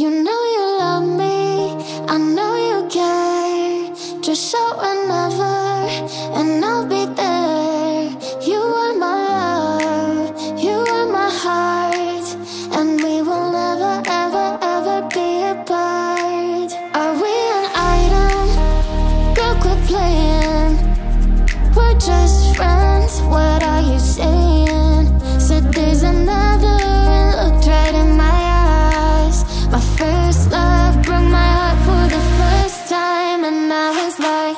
You know you love me, I know you care. Just shout whenever, and I'll be there. You are my love, you are my heart, and we will never, ever, ever be apart. Are we an item? Girl, quit playing. We're just friends, what are you saying? Said there's another and looked right in my eyes. My first love broke my heart for the first time, and I was like,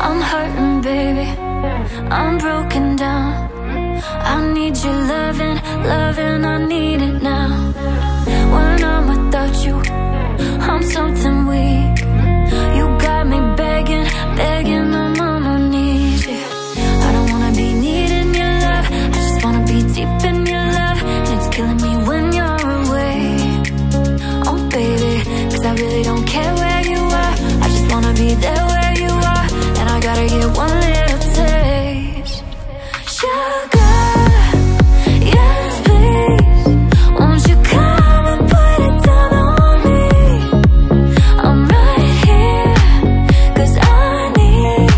I'm hurting, baby, I'm broken down. I need your loving, loving, I need it now. When I'm without you, I'm something weak. You got me begging, begging, I'm on my knees. I don't wanna be needing your love, I just wanna be deep in your love. And it's killing me when you're away. Oh baby, cause I really don't care where you are, I just wanna be there where you are. Gotta get one little taste. Sugar, yes please. Won't you come and put it down on me? I'm right here, cause I need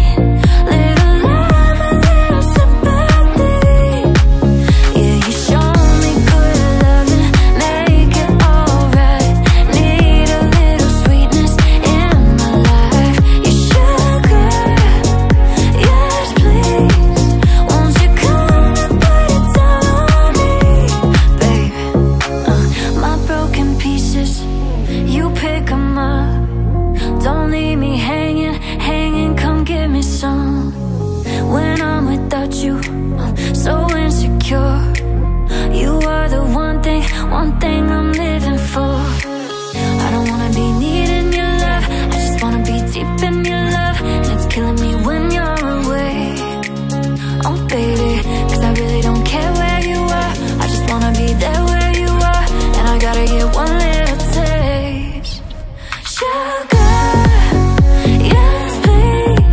little love, a little sympathy. Yeah, you show me good loving, make it alright. Need a little sweetness in my life. You sugar. Sugar, yes please,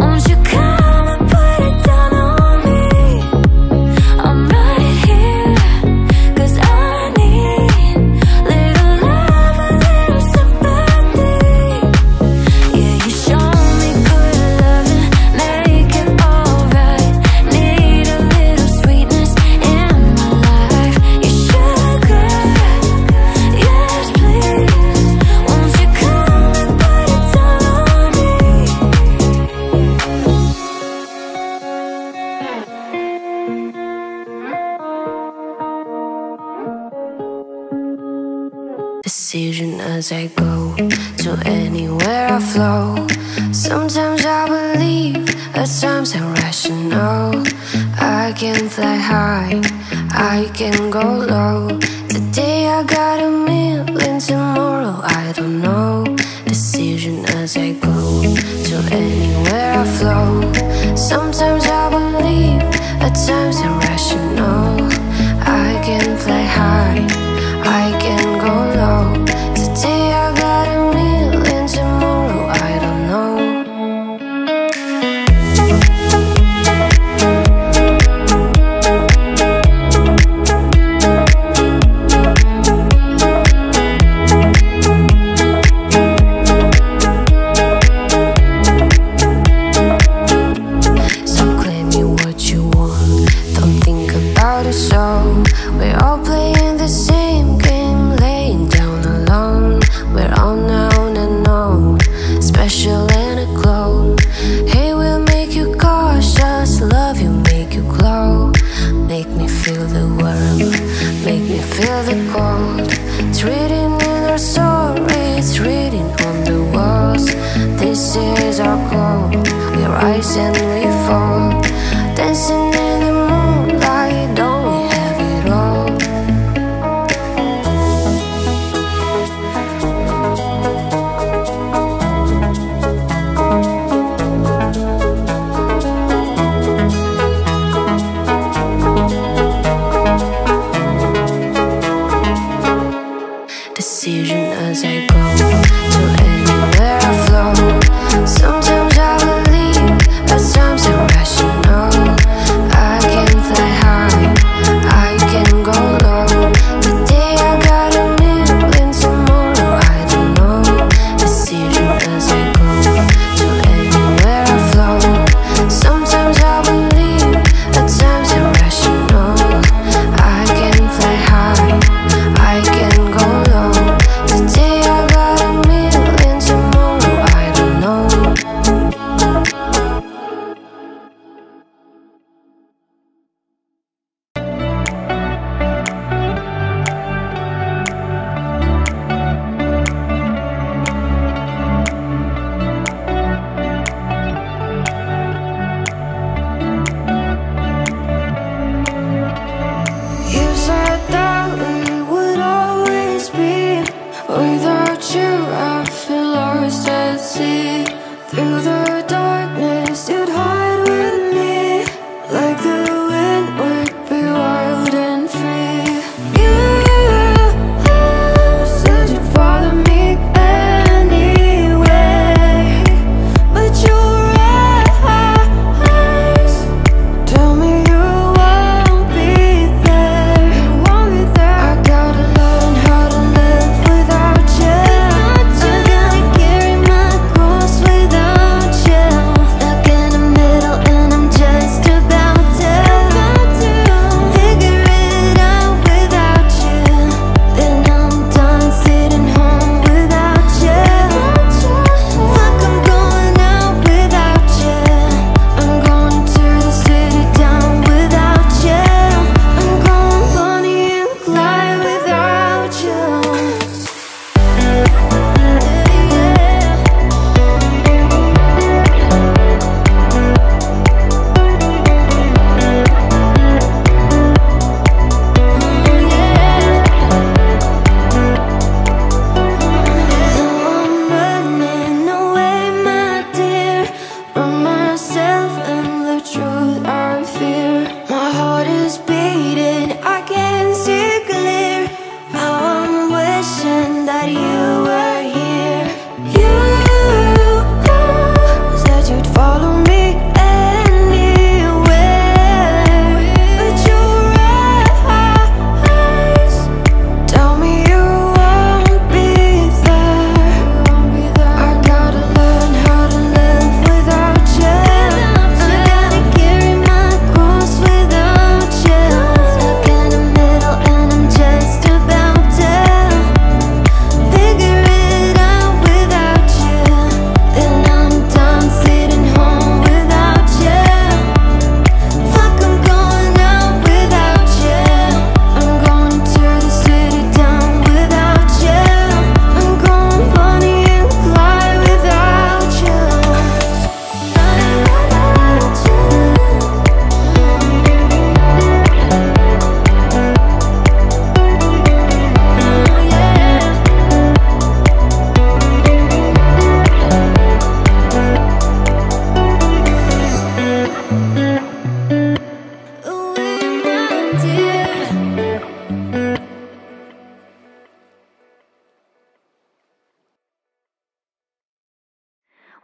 won't you come and put it down on me? decision as I go. To anywhere I flow. Sometimes I believe, at times I'm rational. I can fly high, I can go low. Today I got a million, tomorrow I don't know. Decision as I go. To anywhere I flow. Sometimes I believe, at times I'm rational. I can fly high, I can go low. Today I got a million, tomorrow I don't know. So claim me what you want, don't think about it so. We're all playing the same game, laying down alone. We're all known and known, special and a glow. Hey, we'll make you cautious, love you, make you glow. Make me feel the warmth, make me feel the cold. It's written in our soul, it's written on the walls. This is our call, we rise and we fall. Dancing in the moonlight, don't we have it all? Decision as I go. To anywhere I flow. Sometimes I believe, at times I'm rational. I can fly high, I can go low. Today I got a million, tomorrow I don't know. Decision as I go. To anywhere I flow. Sometimes I believe, at times I'm rational. I can fly high, I can go low. Today I got a million.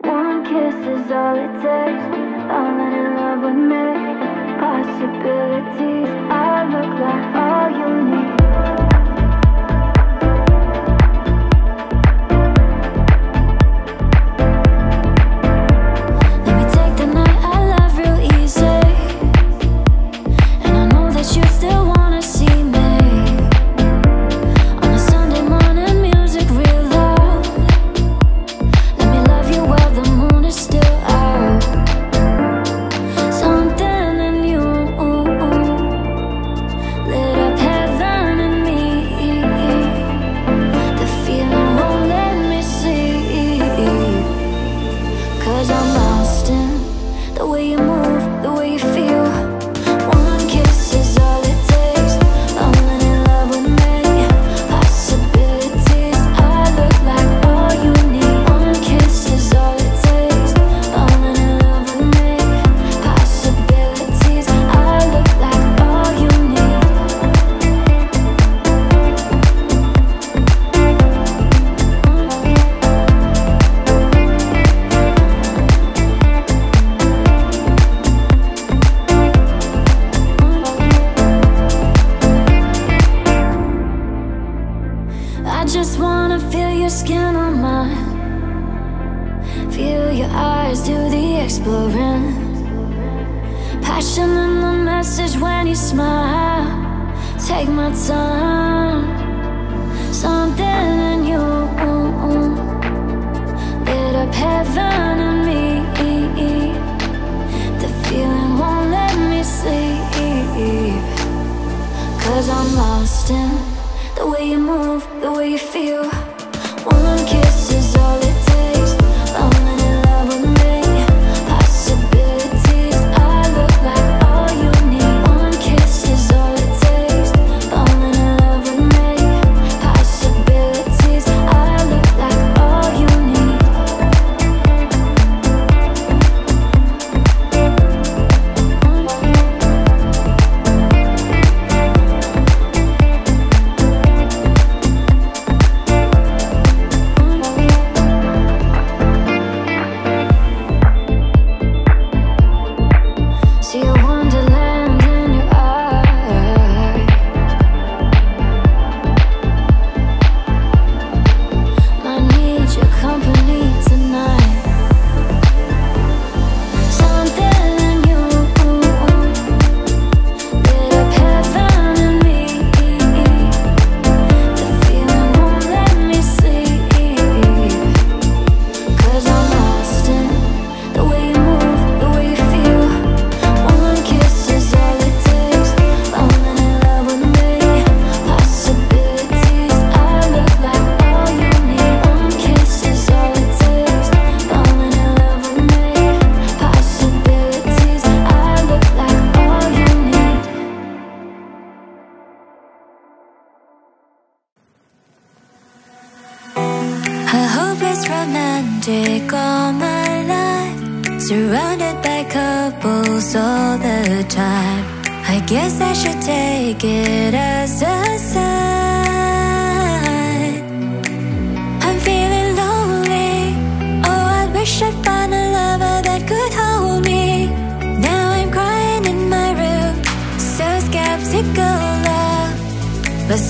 One kiss is all it takes. Falling in love with me. Possibilities. I look like all you need. Let me take the night I love real easy. And I know that you still wanna see me.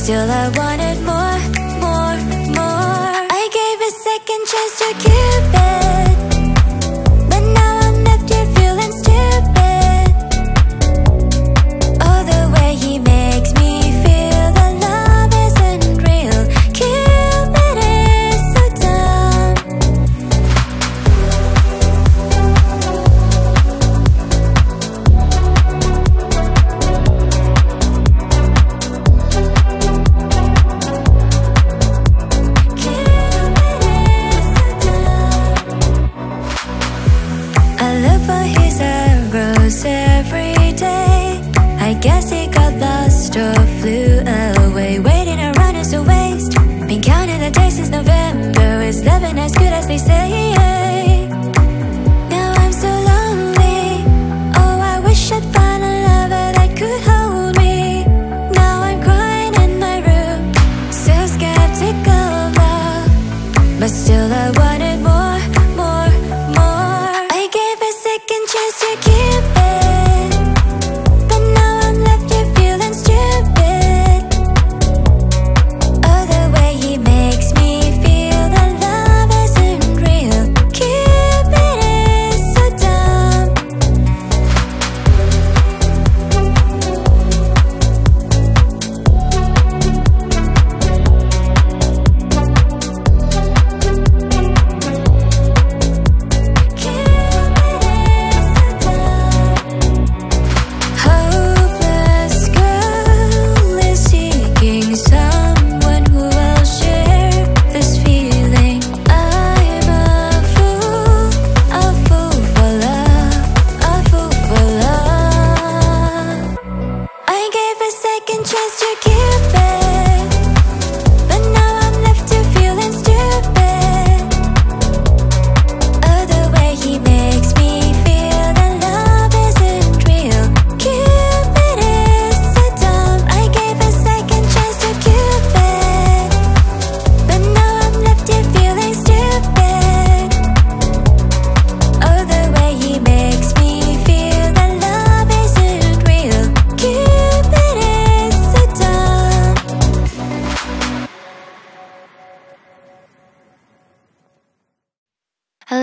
Still I wanted more, more.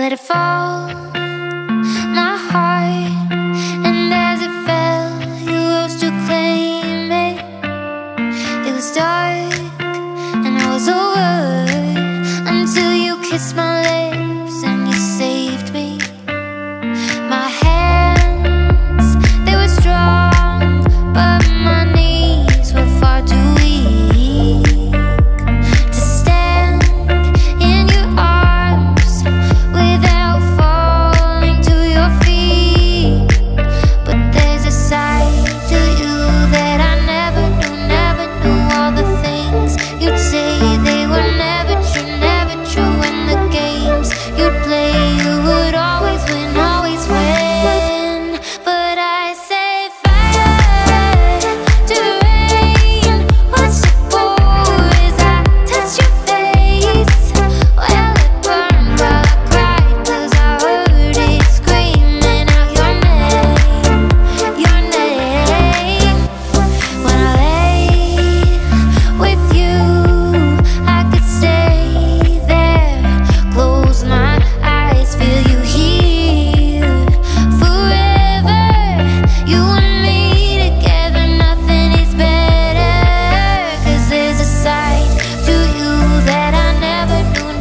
let it fall, my heart. And as it fell, you rose to claim it. It was dark, and I was over, until you kissed my lips and you saved me. My hands, they were strong, but my knees were far too weak to stand in your arms without falling to your feet. But there's a side to you that I never knew. All the things you'd say, they were never true. And the games you'd play, you would always win, always win. But I say fire to the rain. What's the pour as I touch your face? Well, it burned while I cried, 'cause I heard it screaming out your name, your name. When I lay with you, I could stay there, close my eyes, feel you here forever. You and me together, nothing is better. 'Cause there's a side to you that I never knew.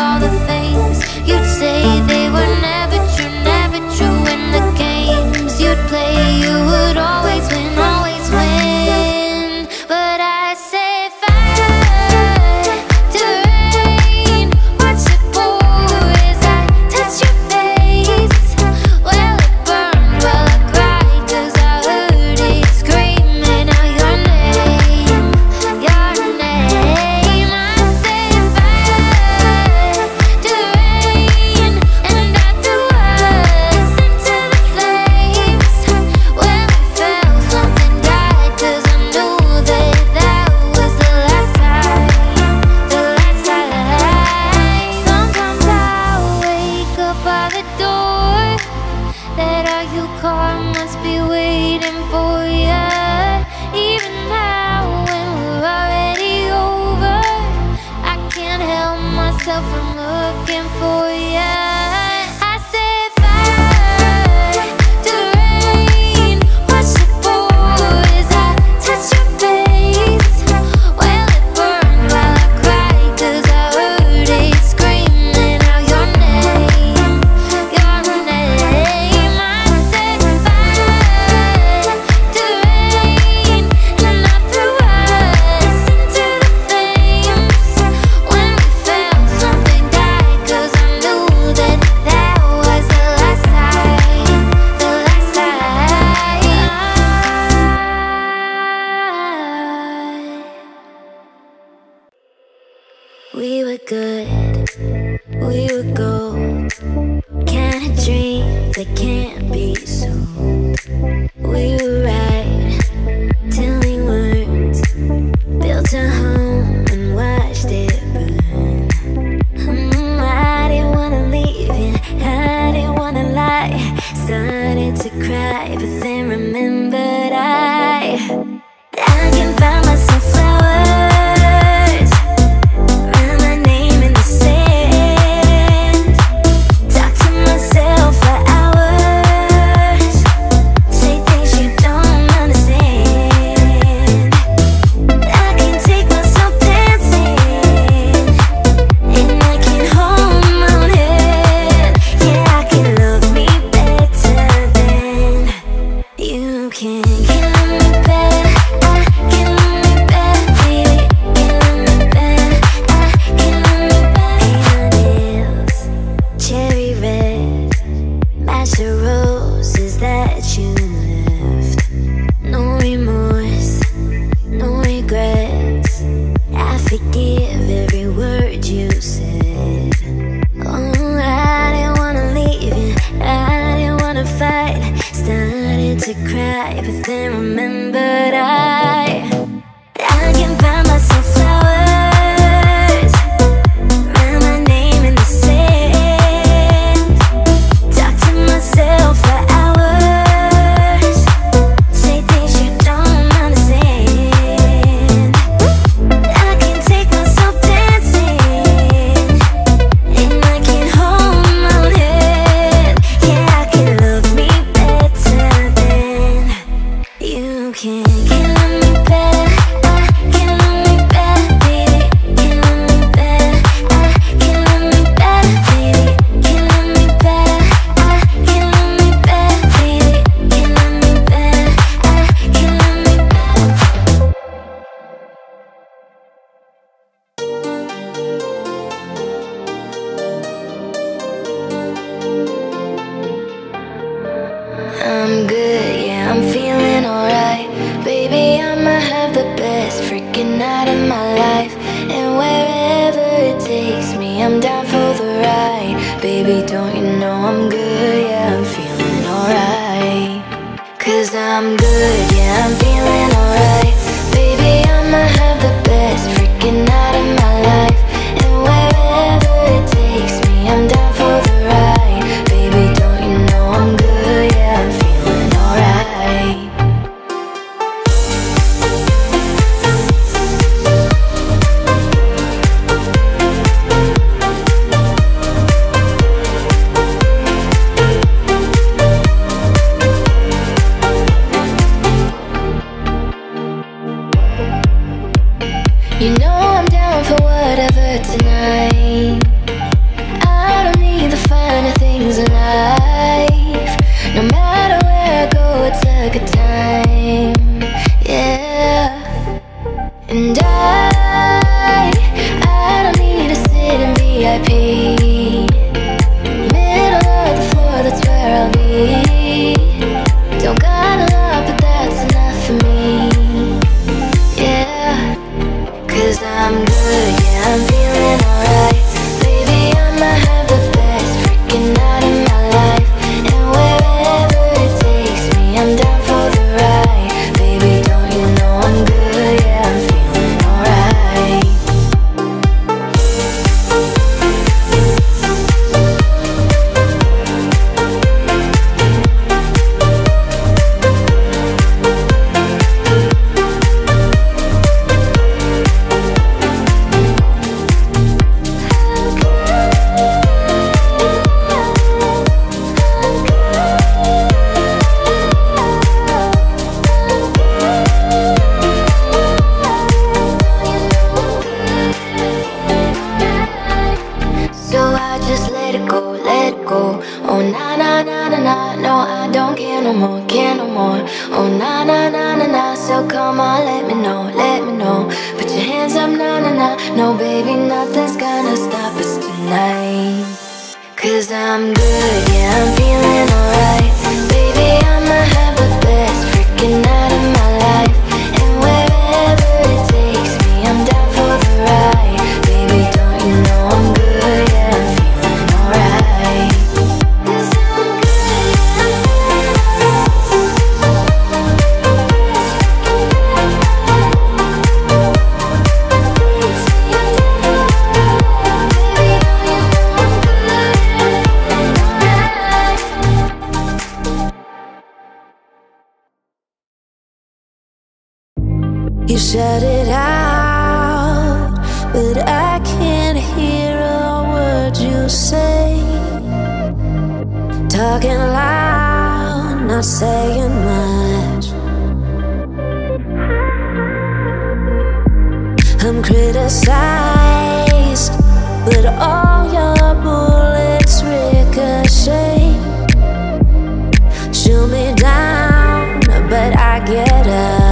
All the things you'd say, they were never true. And the games you'd play, you would always win, always win. But I say fire to the rain. Watch it pour as I touch your face. Well, it burned while I cried, 'cause I heard it screaming out your name, your name. I say fire to the rain, and I threw us into the flames. When we fell, something died, 'cause I knew that that was the last time, the last time. Sometimes I wake up by the door that our you car must be waiting for ya. Even now, when we're already over, I can't help myself from looking for ya. I say fire to the rain. Watch it pour as I touch your face. Well, it burned while I cried, 'cause I heard it screaming out your name, your name. I said fire to the rain, and I threw us into the flames. When we fell, something died, 'cause I knew that that was the last time, the last time. We were good, we were gold. Kind of dreams that can't be sold. We were right till we weren't. Built a home and watched it burn. I didn't wanna leave you, I didn't wanna lie. Started to cry, but then remembered I can find myself flowers, write my name in the sand. Talk to myself for hours, say things you don't understand. I can take myself dancing, and I can hold my own head. Yeah, I can love me better than you can. Can love me better, I can love me better. Baby, can love me better, I can love me better. Nails, cherry red, match the roses that you left. No remorse, no regrets. I forgive every word you said. Oh, I didn't wanna leave you, I didn't wanna fight. Started to cry, but then remembered I can find myself flowers, write my name in the sand. Talk to myself for hours, say things you don't understand. I can take myself dancing, I'm down for the ride. Baby, don't you know I'm good, yeah, I'm feeling alright. 'Cause I'm good, yeah, I'm feeling alright. Baby, I'ma have the best freaking night of my life. And wherever it takes me, I'm down for the ride. Baby, don't you know I'm good, yeah, I'm feeling alright. Shut it out, but I can't hear a word you say. Talking loud, not saying much. I'm criticized, but all your bullets ricochet. Shoot me down, but I get up.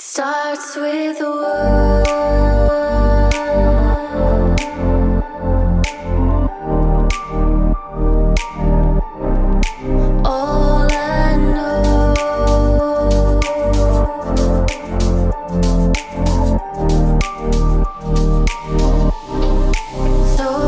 starts with a word. All I know, so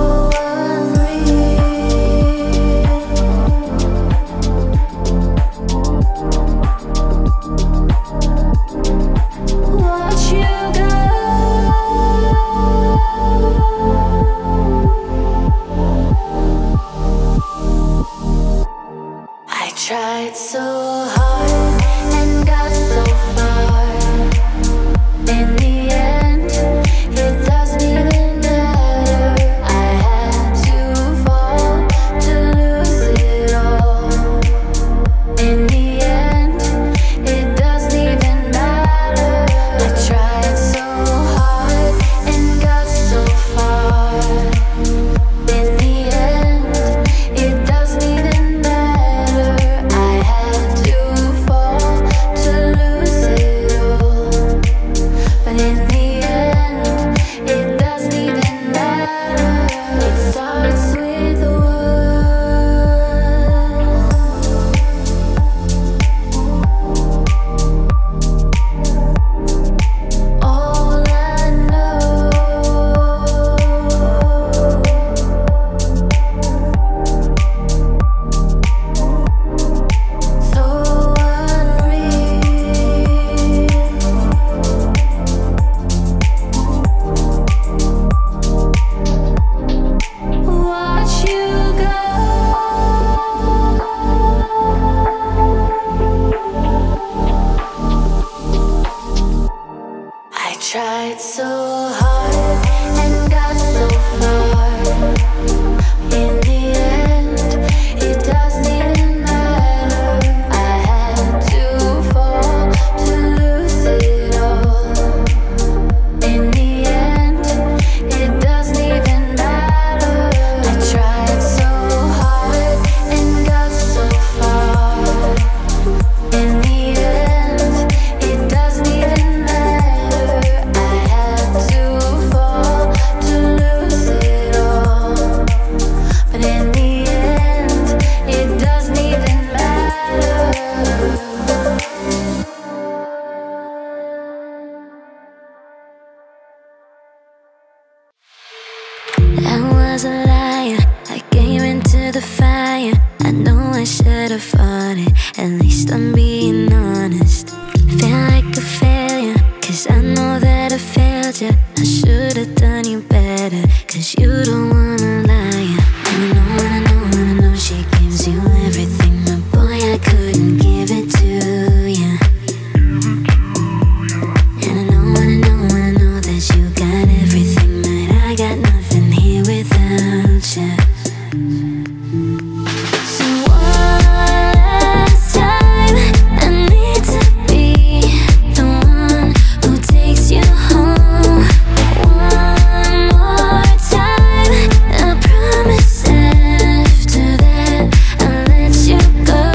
tried so hard and got so far. In the end, it doesn't even matter. I had to fall to lose it all. In the end, it doesn't even matter. I tried so hard and got so far. In the end, it doesn't even matter. Tried so hard and got so far. In the end, it doesn't even matter. I had to fall to lose it all. In the end, it doesn't even matter. I tried so hard and got so far. In the end, it doesn't even matter. I was a liar, I came into the fire. I know I should've fought it, at least I'm being honest. Feel like a failure, cause I know that I failed you. I should've done you better, cause you don't wanna lie. And I know she gives you everything, but boy I couldn't give it to you. And I know that you got everything, but I got nothing without you. So one last time, I need to be the one who takes you home. One more time, I promise after that I'll let you go.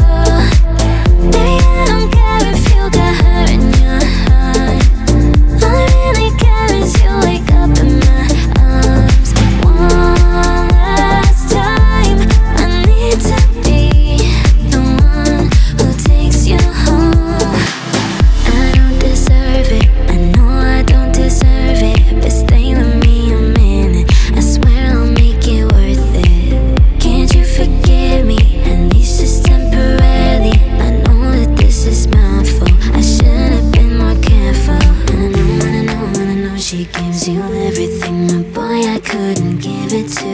Baby, I don't care if you got hurt in your heart. All I really care is you wake up in my arms. One last time, I need to be the one who takes you home. I don't deserve it, I know I don't deserve it, but stay with me a minute, I swear I'll make it worth it. Can't you forgive me, at least just temporarily? I know that this is my fault, I should have been more careful. And I know she gives you everything, my boy I couldn't give it to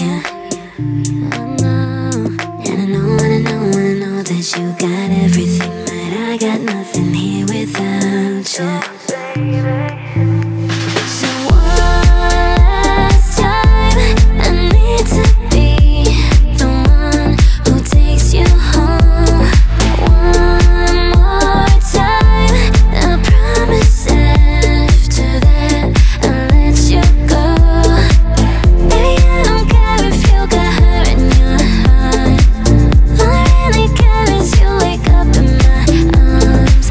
ya. I know, and I know that you got everything, but I got nothing here without you. So one last time, I need to be the one who takes you home. One more time, I promise after that I'll let you go. Baby, I don't care if you got hurt in your heart. All I really care is you wake up in my arms.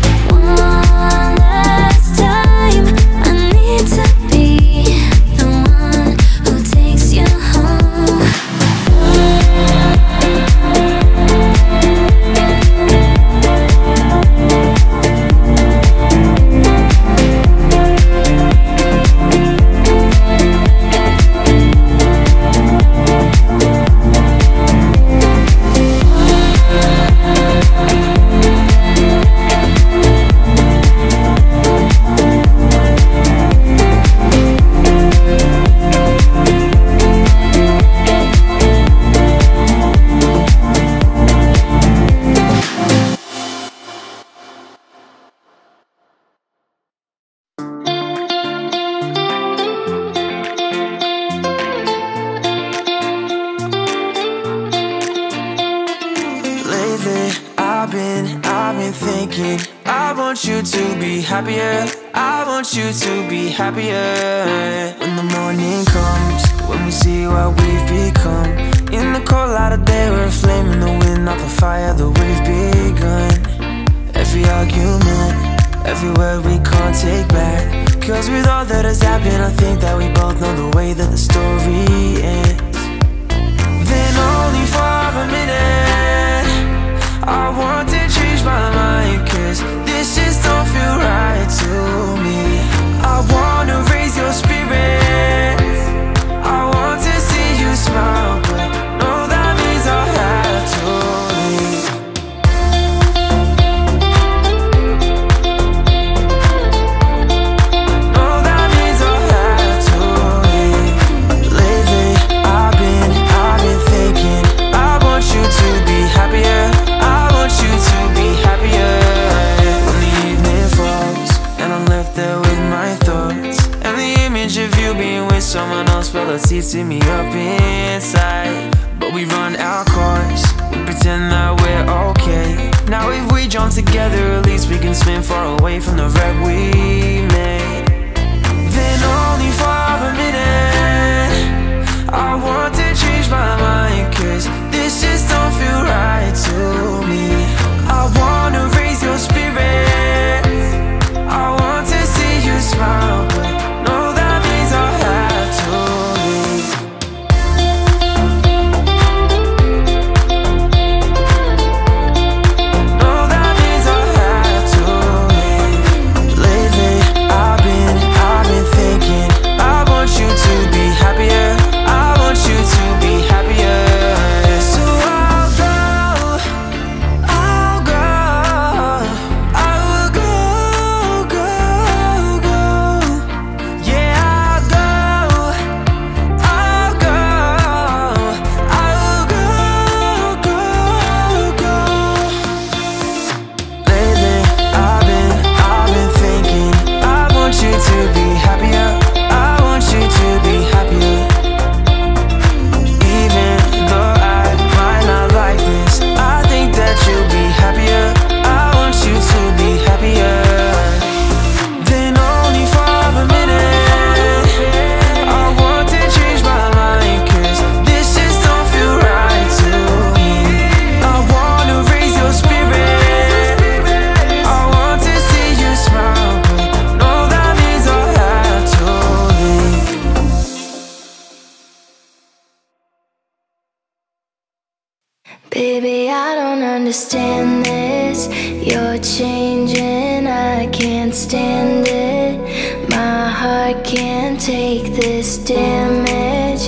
something I've been thinking. I want you to be happier. I want you to be happier. When the morning comes, when we see what we've become, in the cold light of day we're a flame in the wind, not the fire that we've begun. Every argument, every word we can't take back, 'cause with all that has happened, I think that we both know the way that the story ends. Then only for a minute I want to change my mind, 'cause this just don't feel right to me. I wanna raise your spirits, I want to see you smile, but no, that means I'll have to. Someone else, well, it's eating me up inside. But we run our course, we pretend that we're okay. Now if we jump together, at least we can swim far away from the wreck we made. Then only for a minute I want to change my mind, 'cause this just don't feel right to me. I wanna raise your spirits, I want to see you smile, but no, that means I'll have. Baby, I don't understand this. You're changing, I can't stand it. My heart can't take this damage,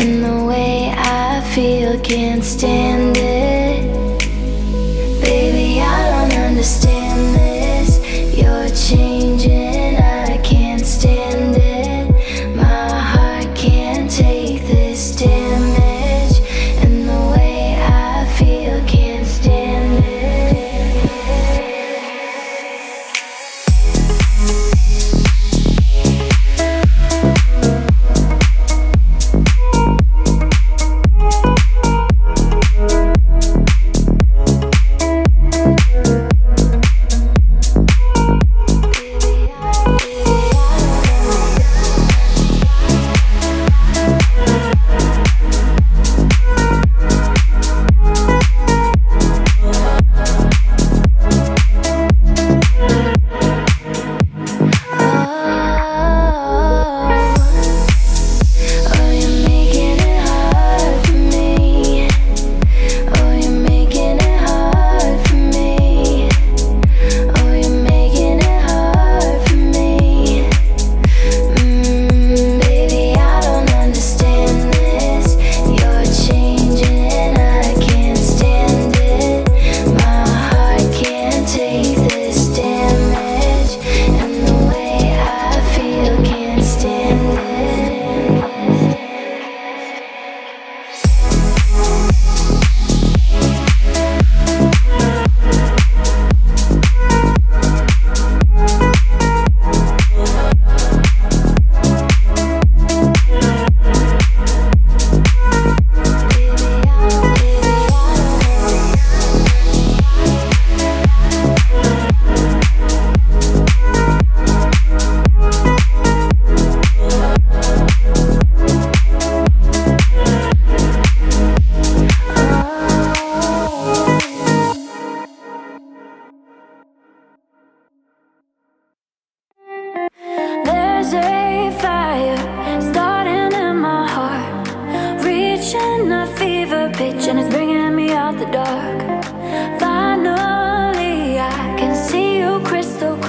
and the way I feel, can't stand it. Baby, I don't understand this. You're changing, I can't stand it. My heart can't take this damage.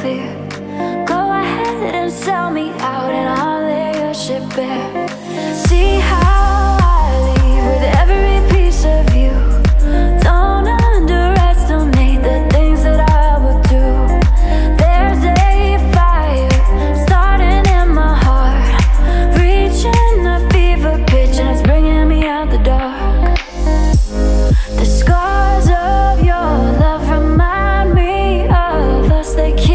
clear. Go ahead and sell me out, and I'll lay your shit bare. See how I leave with every piece of you. Don't underestimate the things that I will do. There's a fire starting in my heart, reaching a fever pitch, and it's bringing me out the dark. The scars of your love remind me of us. They keep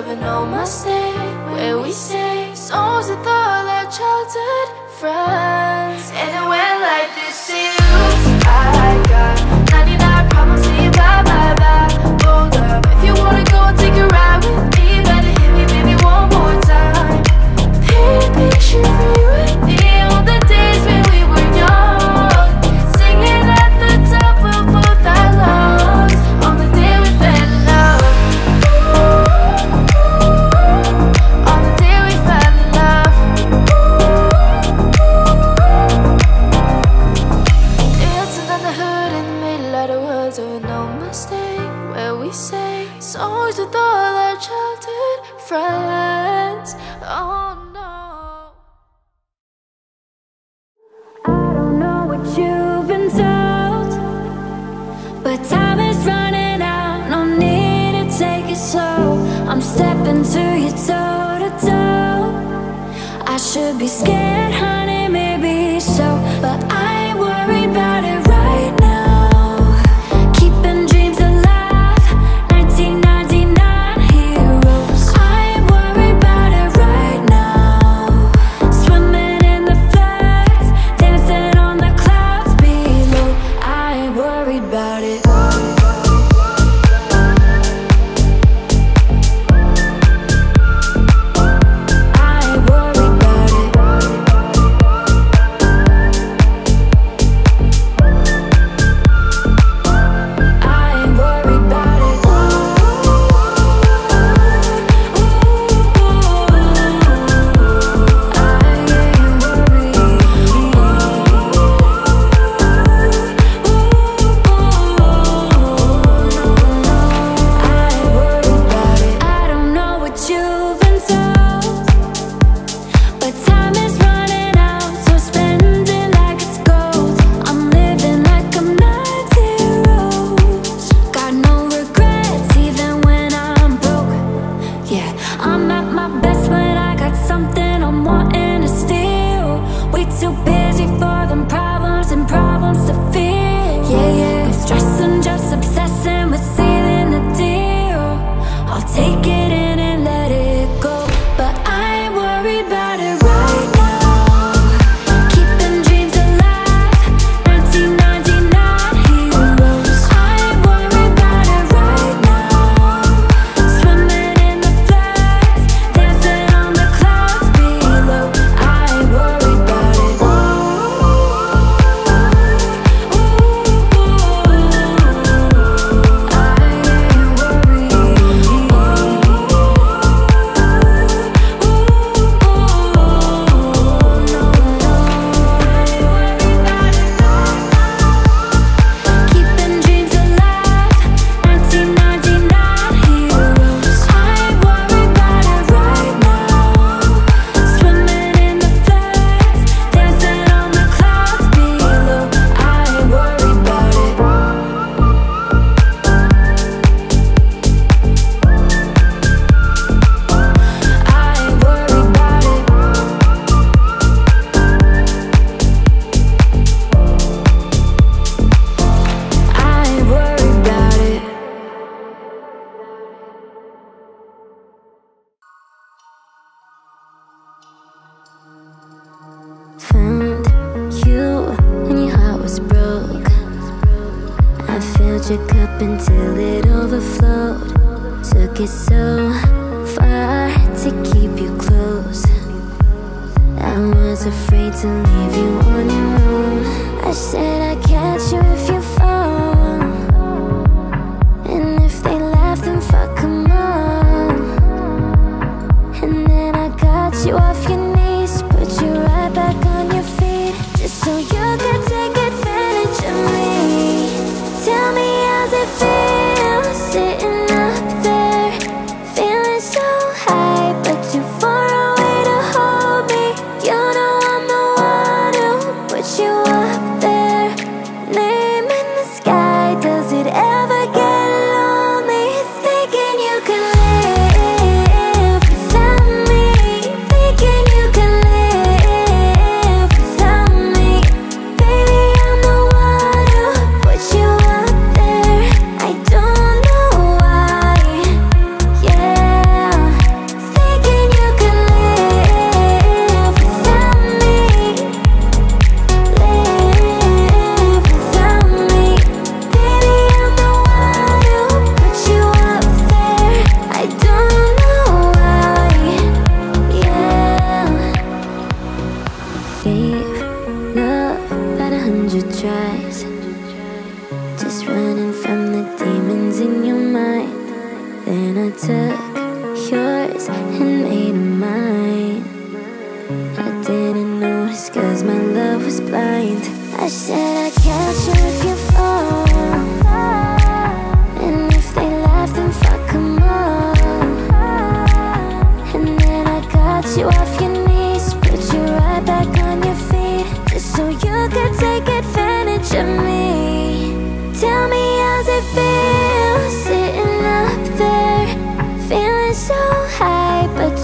of no mistake where we say songs with all our childhood. should be scared, honey, maybe so, but I ain't worried about it right now. Keeping dreams alive, 1999 heroes. I ain't worried about it right now. Swimming in the floods, dancing on the clouds below. I ain't worried about it. Your cup until it overflowed. Took it so far to keep you close. I was afraid to leave you on your own. I said I'd catch you if you fall, and if they laugh then fuck them all. And then I got you off your knees, put you right back on your feet, just so you could take advantage of me. Tell me, how's it feel sitting up there, feeling so high, but too far away to hold me? You know I'm the one who put you up there, name in the sky. Does it ever get lonely thinking you can live without me? Thinking you can live without me. Baby, I'm the one who put you up there.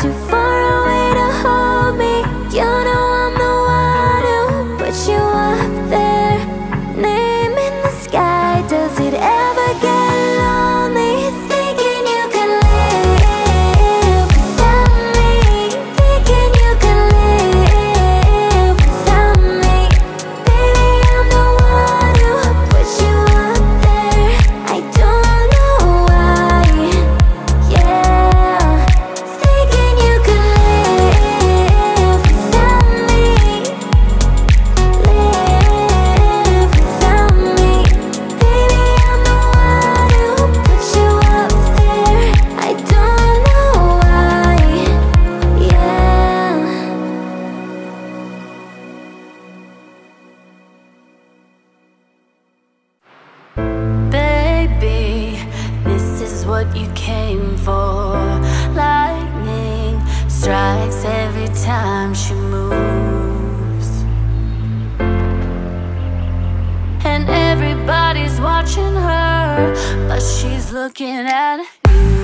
Too far away to hold me. aim for. Lightning strikes every time she moves, and everybody's watching her, but she's looking at you.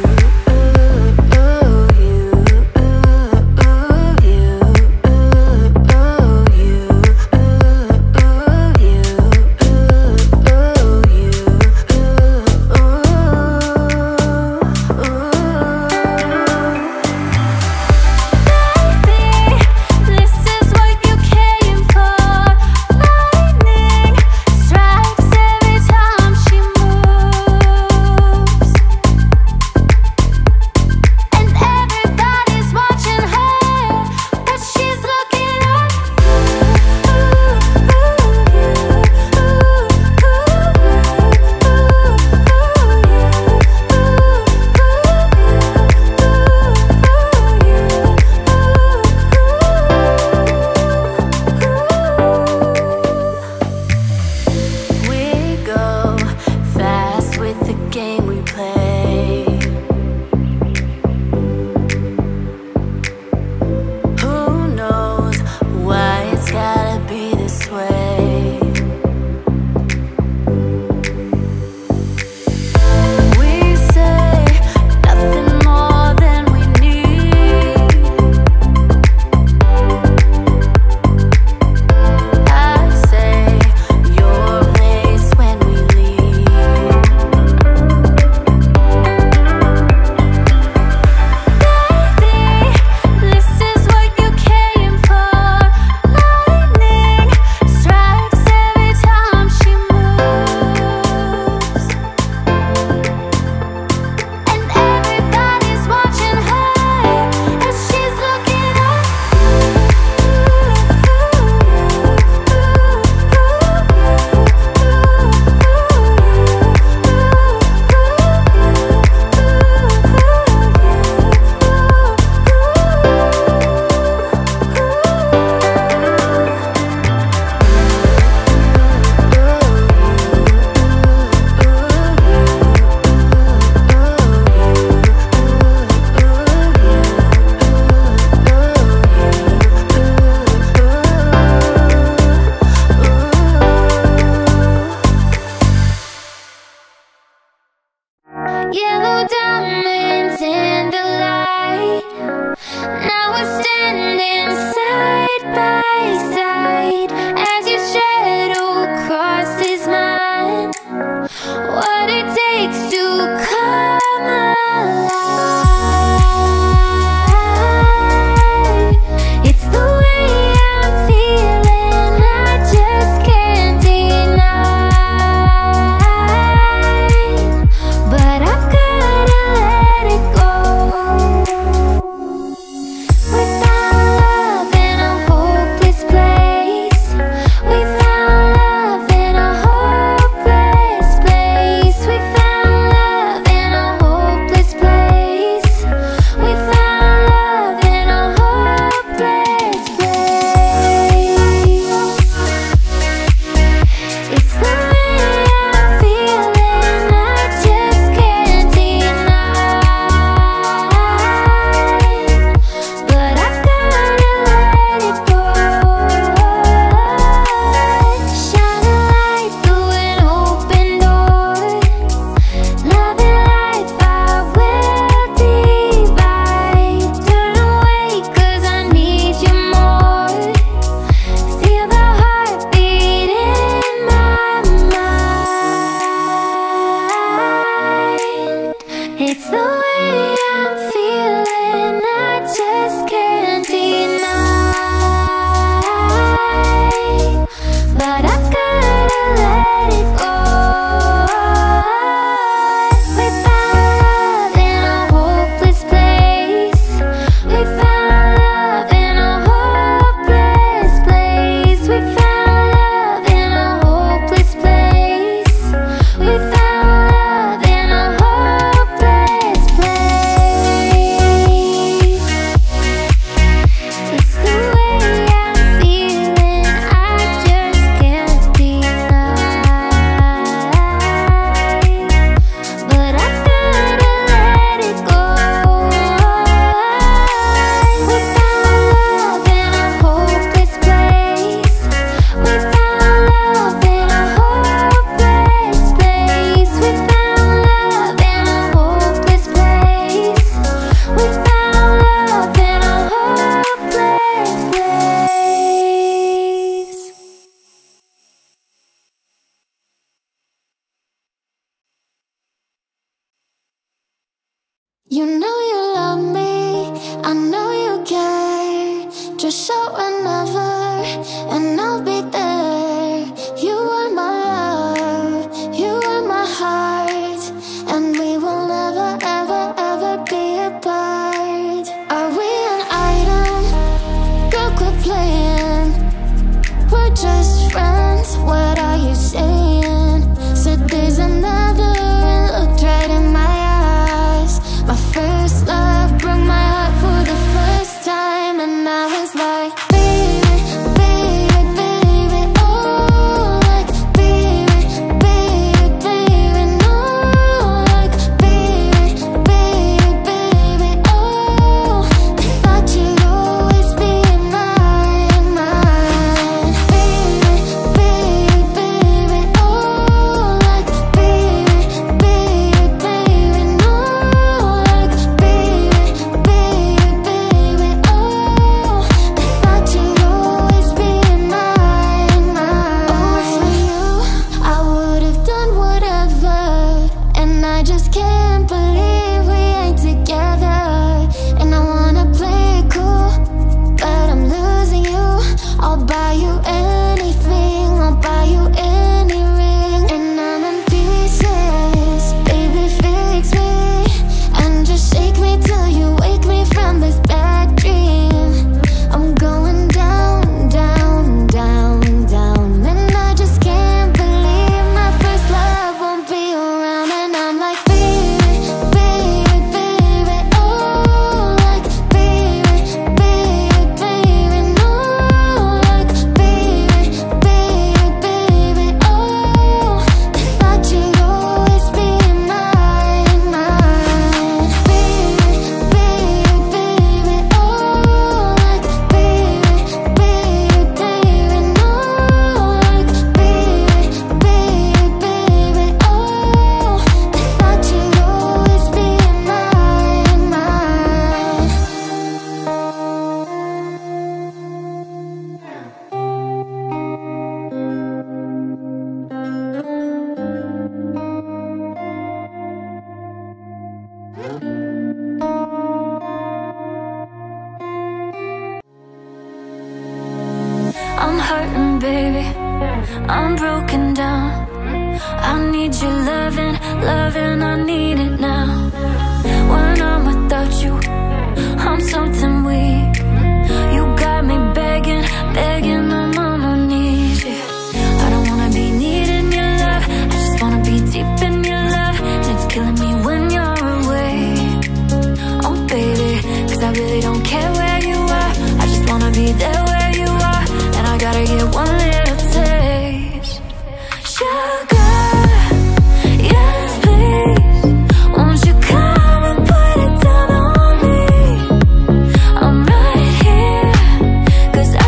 You know you love me, I know you care. Just show another, and I'll be there. You are my love, you are my heart, and we will never, ever, ever be apart. Are we an item? Girl, quit playing. We're just friends, what are you saying? Said there's another and looked right in my eyes. My first love broke my heart for the first time, and I was like, baby, baby, baby, oh, like, baby, baby, baby, no, like, baby, baby, baby, oh, I thought you'd always be mine, baby, baby, baby, oh, like, baby, baby, baby, no. I'm hurting, baby, I'm broken down. I need your loving, loving, I need it now. When I'm without you, I'm something weak. You got me begging, begging, I'm on my knees, yeah. I don't wanna be needing your love, I just wanna be deep in your love. And it's killing me when you're away. Oh baby, cause I really don't care where you are, I just wanna be there where you are. Gotta get one little taste. Sugar, yes please. Won't you come and put it down on me? I'm right here, cause I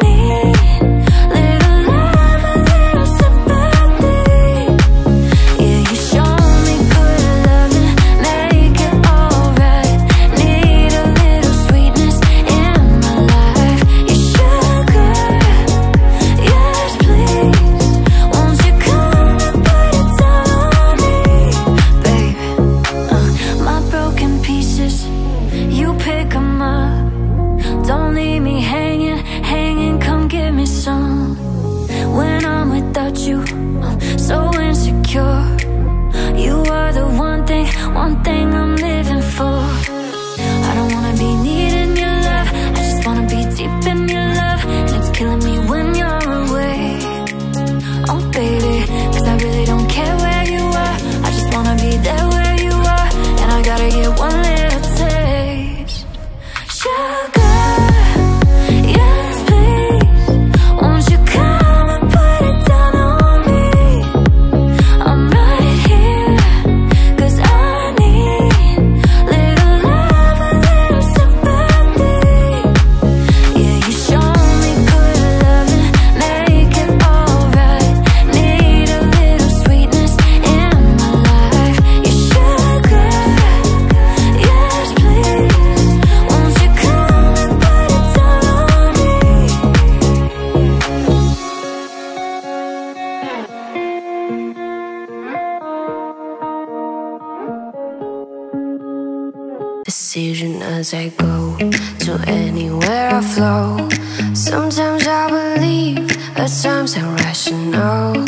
need little love, a little sympathy. Yeah, you show me good loving, make it alright. Need a little sweetness in my life. You sugar, so insecure. You are the one thing I'm living for. I don't wanna be needing your love, I just wanna be deep in your love. And it's killing me when you're away. Oh baby, cause I really don't care where you are, I just wanna be there where you are. And I gotta get one little taste. Sugar, I Sometimes I go to anywhere I flow. Sometimes I believe, at times I'm rational.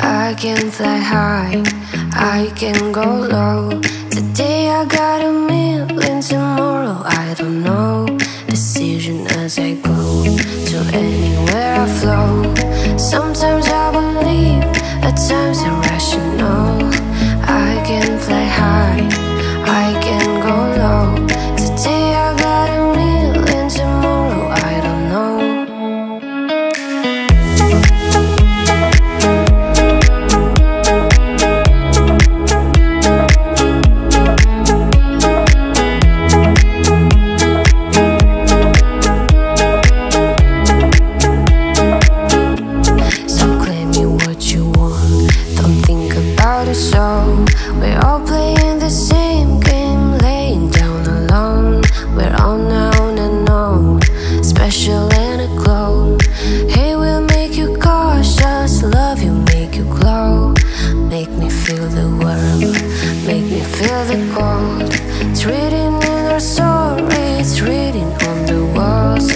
I can fly high, I can go low. Today I got a million, tomorrow I don't know. Decision as I go to anywhere I flow. Sometimes I believe, at times I'm rational. I can fly high, I can go low. Today I got a million, tomorrow I don't know. So claim you what you want, don't think about it so. We're all playing the same game, laying down alone. We're all known and known, special and a glow. Hey, we'll make you cautious, love you, make you glow. Make me feel the warmth, make me feel the cold. It's written in our stories, written on the walls.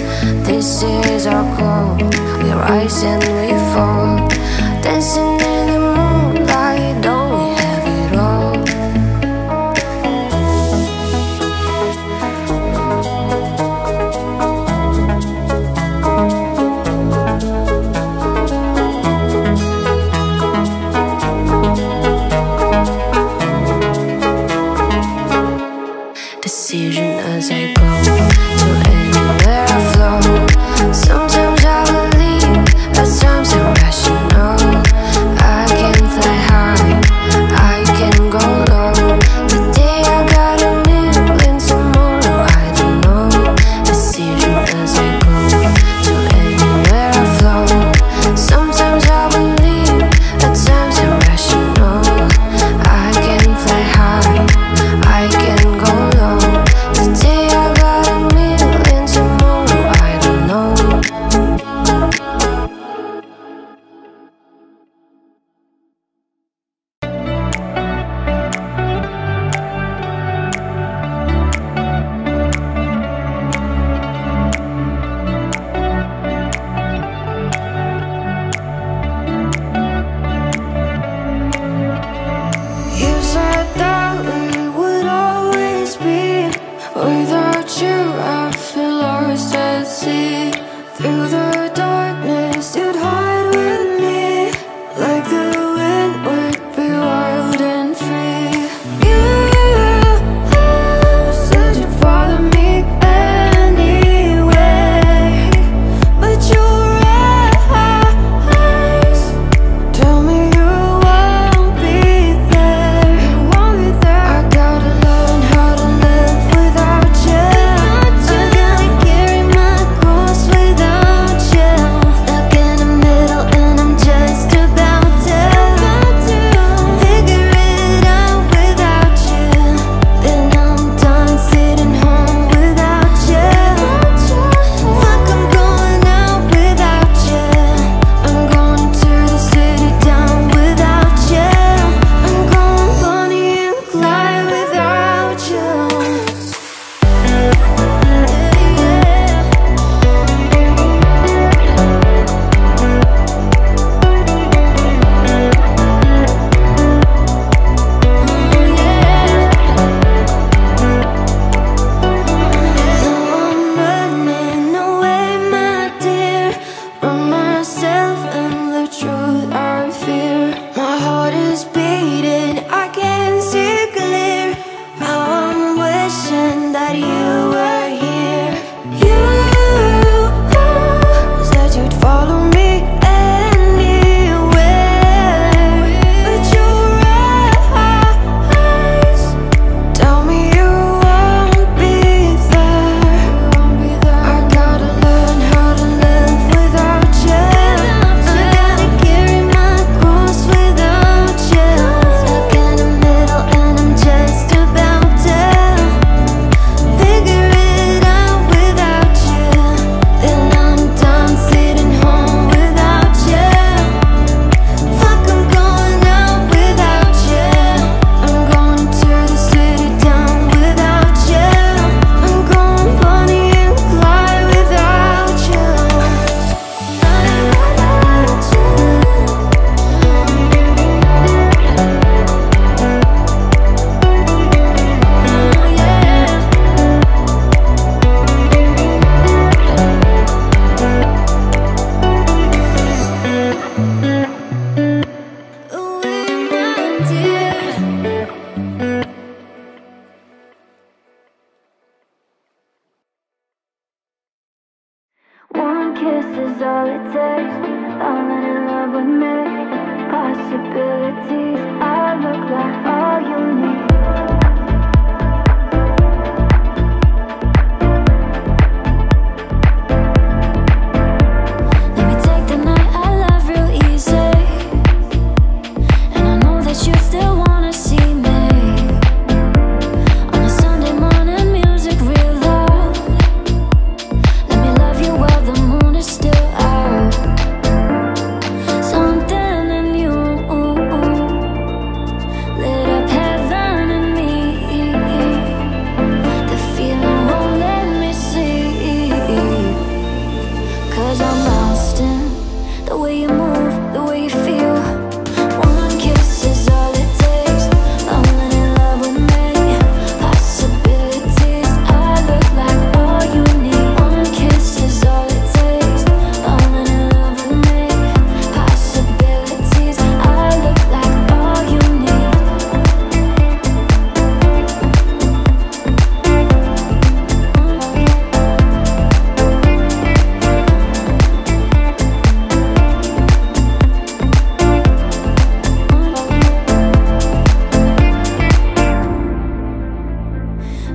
This is our goal, we rise and we fall. Dancing in the moonlight, don't we have it all? Decision as I go to anywhere I flow. Sometimes I believe, at times I'm rational. I can fly high, I can go low. Today I got a million, tomorrow I don't know. Decision as I go to anywhere I flow. Sometimes I believe, at times I'm rational. I can fly high, I can go low. Today I got a million, tomorrow I don't know. You said that we would always be. Without you, I feel lost at sea. Through the darkness, you'd hide with me. Like the wind, we'd be wild and free. You said you'd follow me anyway, but your eyes tell me you won't be there. You won't be there. I gotta learn how to live without you. I gotta carry my cross without you. One kiss is all it takes. Falling in love with me. Possibilities, I look like all you need.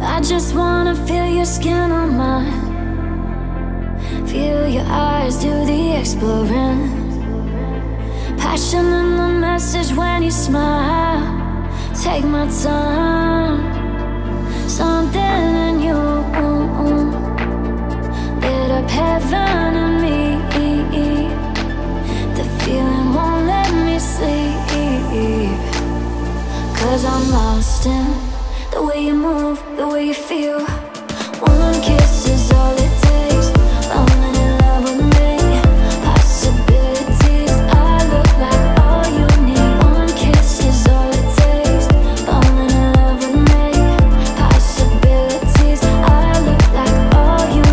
I just wanna feel your skin on mine. Feel your eyes do the exploring. Passion in the message when you smile. Take my time. Something in you lit up heaven in me. The feeling won't let me sleep. 'Cause I'm lost in the way you move, the way you feel. One kiss is all it takes. I'm in love with me. Possibilities, I look like all you need. One kiss is all it takes. I'm in love with me. Possibilities, I look like all you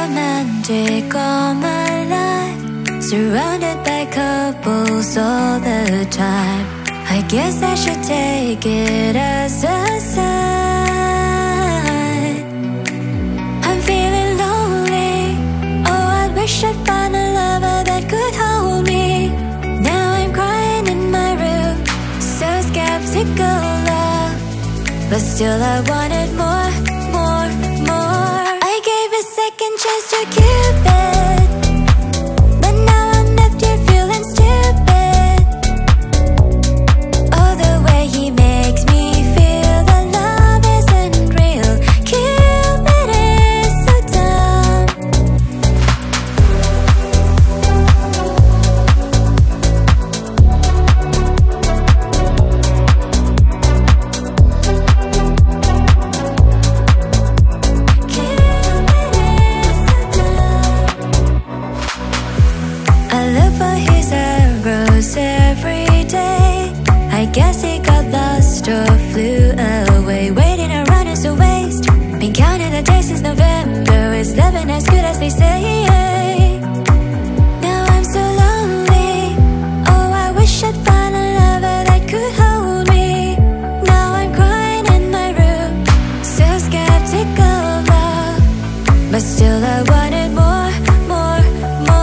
romantic all my life, surrounded by couples all the time. I guess I should take it as a sign. I'm feeling lonely. Oh, I wish I'd find a lover that could hold me. Now I'm crying in my room, so skeptical love, but still I wanted more. Just to keep it. But still I wanted more, more, more.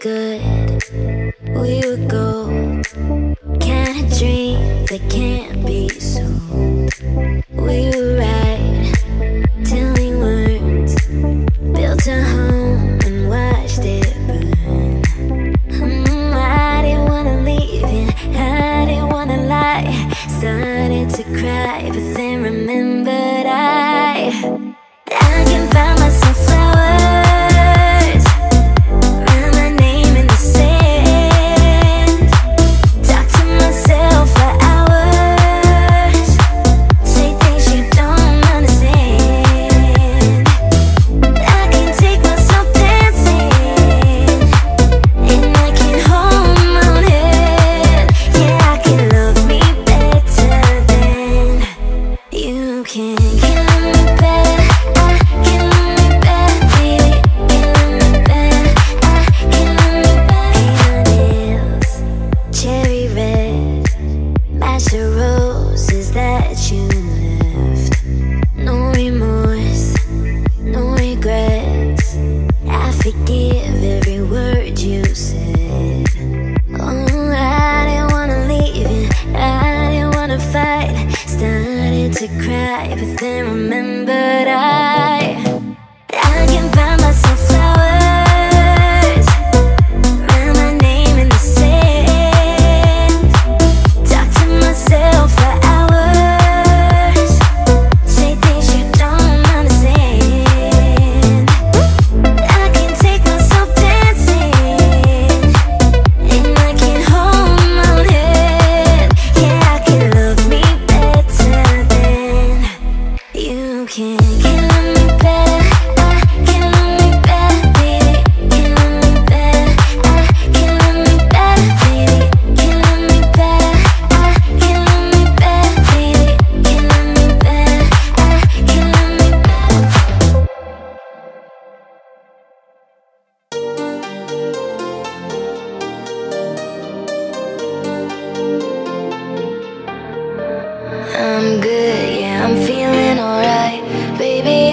good, we would go. Can't dream that can't be so. We would ride till we weren't. Built a home and watched it burn. I didn't wanna leave it, I didn't wanna lie. Started to cry, but then remembered I can find myself flowers.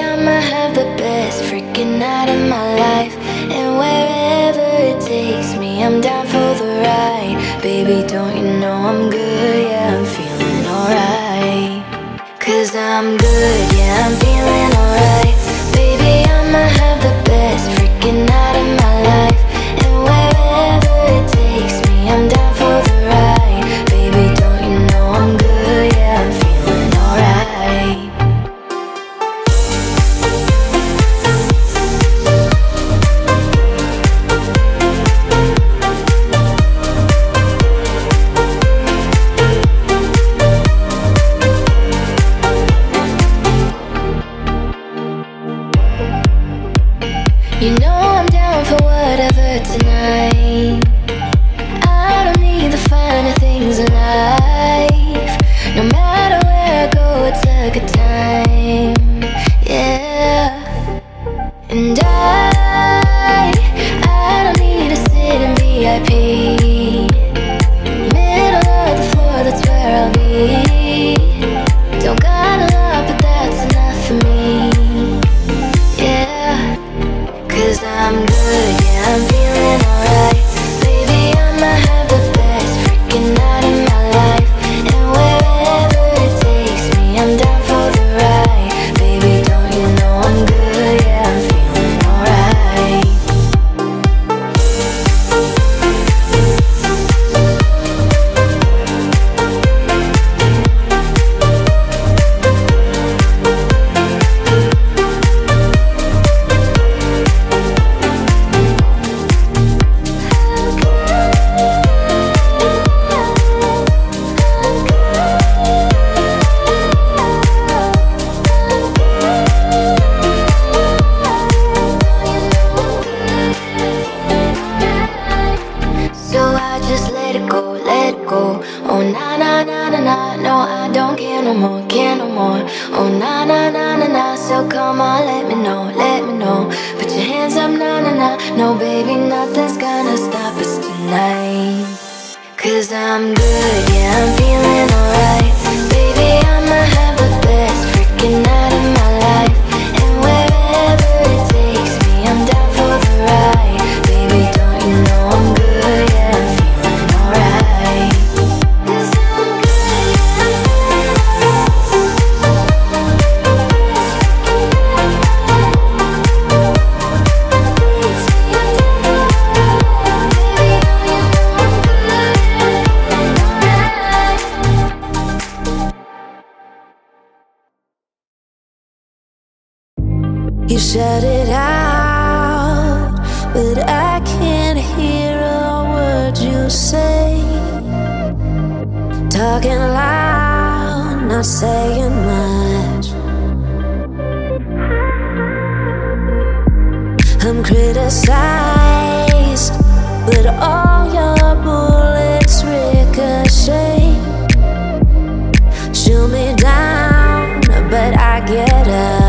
No. You shout it out, but I can't hear a word you say. Talking loud, not saying much. I'm criticized, but all your bullets ricochet. Shoot me down, but I get up.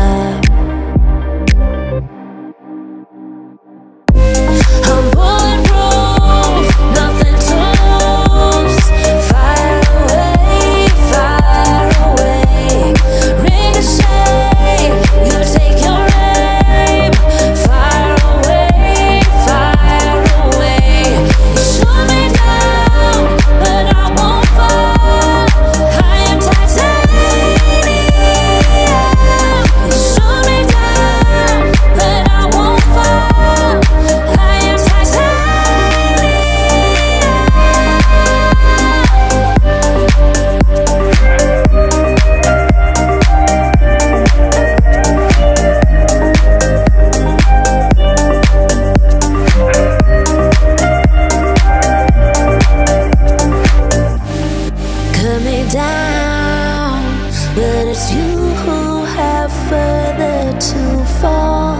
But it's you who have further to fall.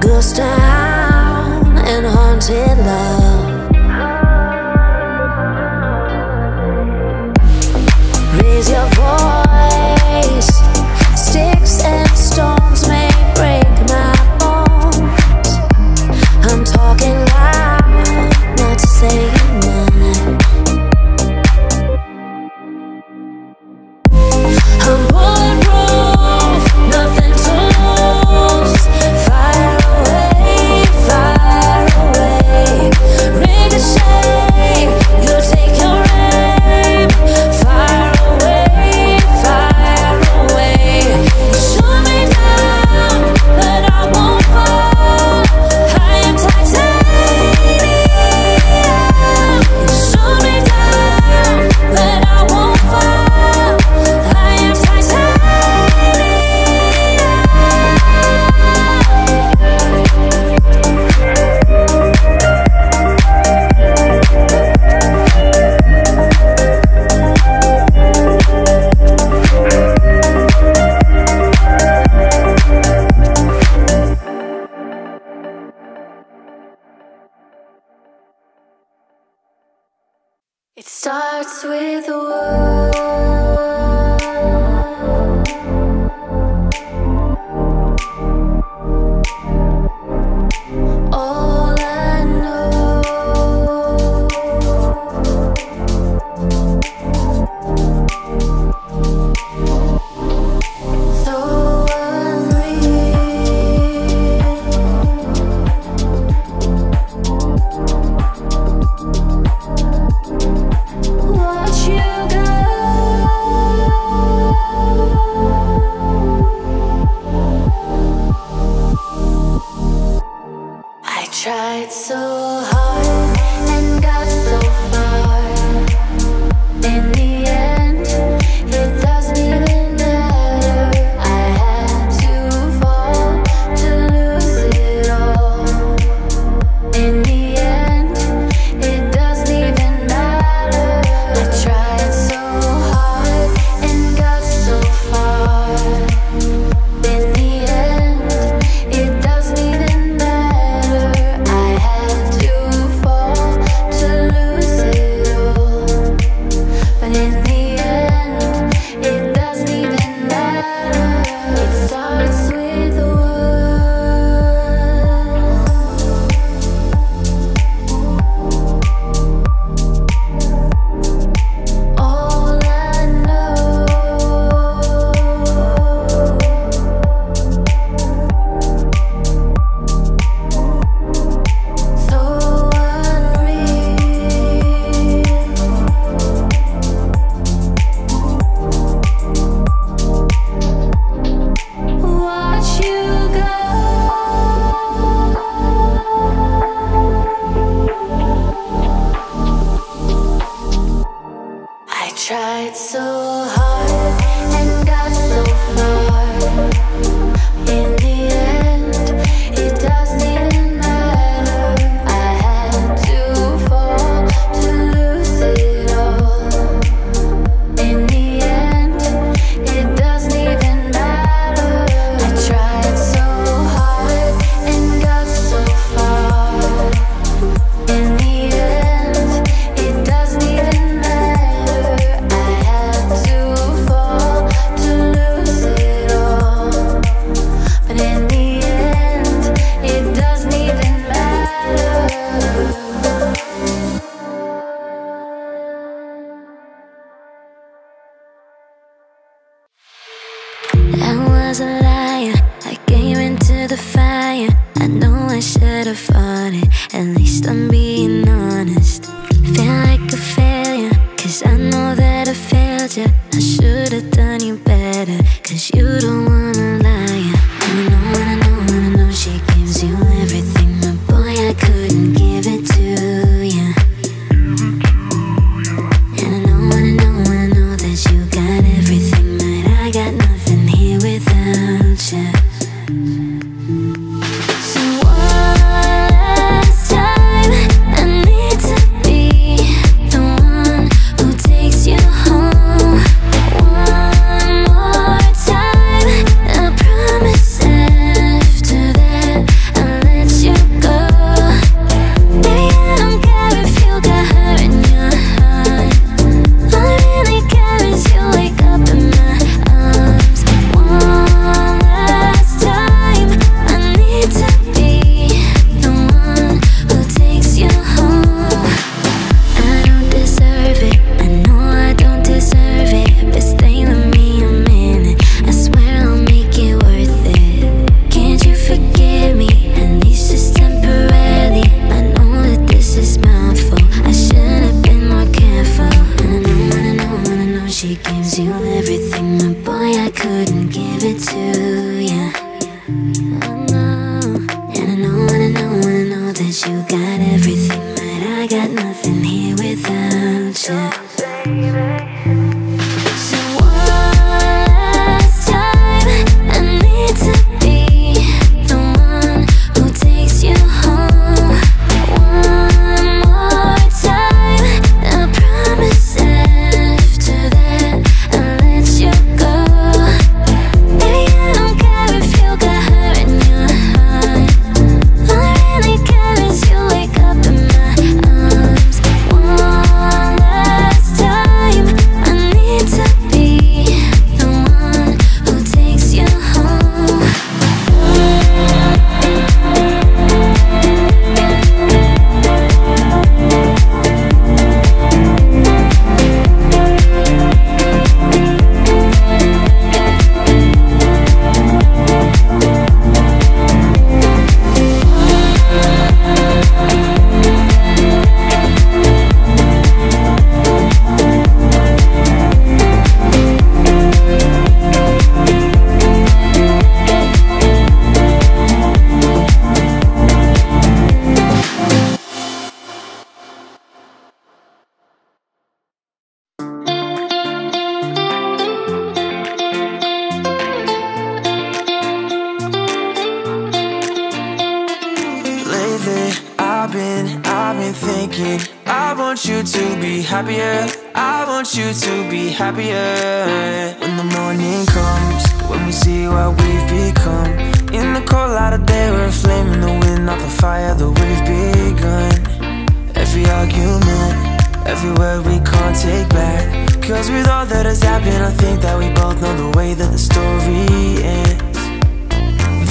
Ghost town and haunted love. Raise your voice. Sticks and stones may break my bones. I'm talking loud, not saying much. It starts with a word. All I know, so unreal. Watch you go. I tried so hard and got so far. In the end, it doesn't even matter. I had to fall to lose it all. In the tried so hard and got so far. never fought it. At least I'm being honest. Feel like a failure, cause I know that I failed you. I should've done you better, cause you don't wanna lie. I know she gives you everything, but boy, I couldn't give it to you. And I know that you got everything, but I got nothing here without you. She gives you everything, but boy, I couldn't give it to ya. And I know that you got everything, but I got nothing here without you. So one last time, I need to be the one who takes you home. One more time, I promise. I've been thinking, I want you to be happier. I want you to be happier. When the morning comes, when we see what we've become, in the cold light of day, we're a flame in the wind, not the fire that we've begun. Every argument, every word we can't take back, cause with all that has happened, I think that we both know the way that the story ends.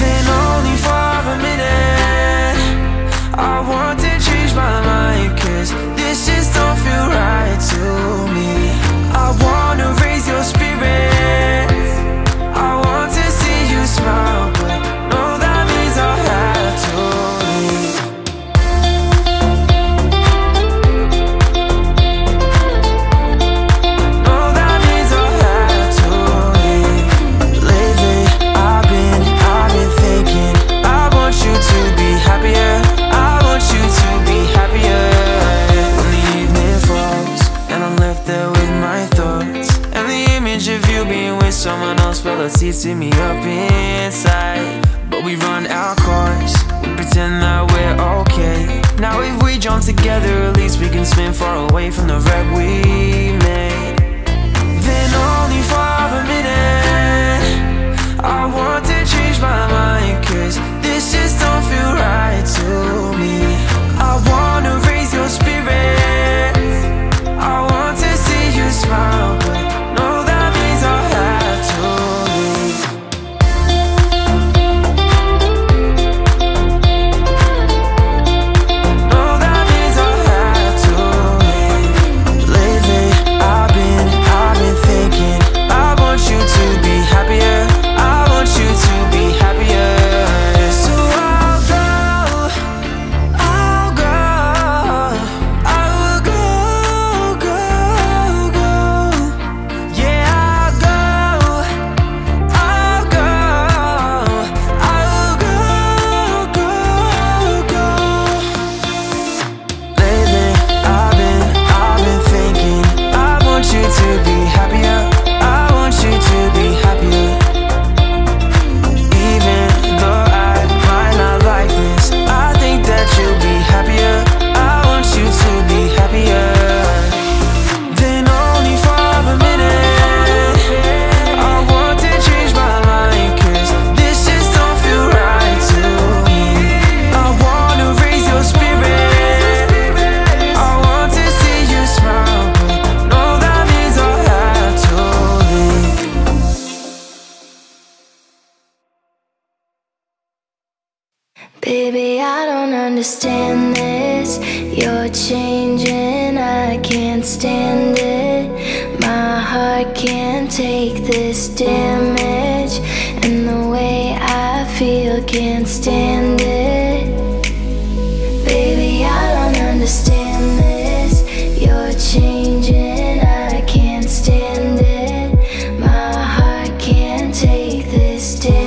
Then only for a minute, I want to change my mind, cause this just don't feel right to me. I wanna raise your spirits, I want to see you smile, but no, that means I'll have to leave. No, that means I'll have to leave. Lately I've been thinking, I want you to be happier. Someone else, well, it's eating me up inside. But we run our course, we pretend that we're okay. Now if we jump together, at least we can swim far away from the wreck we made. Then only for a minute, I want to change my mind, cause this just don't feel right to me. I wanna raise your spirits, I want to see you smile, but no, that means I'll have. Baby, I don't understand this. You're changing, I can't stand it. My heart can't take this damage, and the way I feel, can't stand it. Baby, I don't understand this. You're changing, I can't stand it. My heart can't take this damage.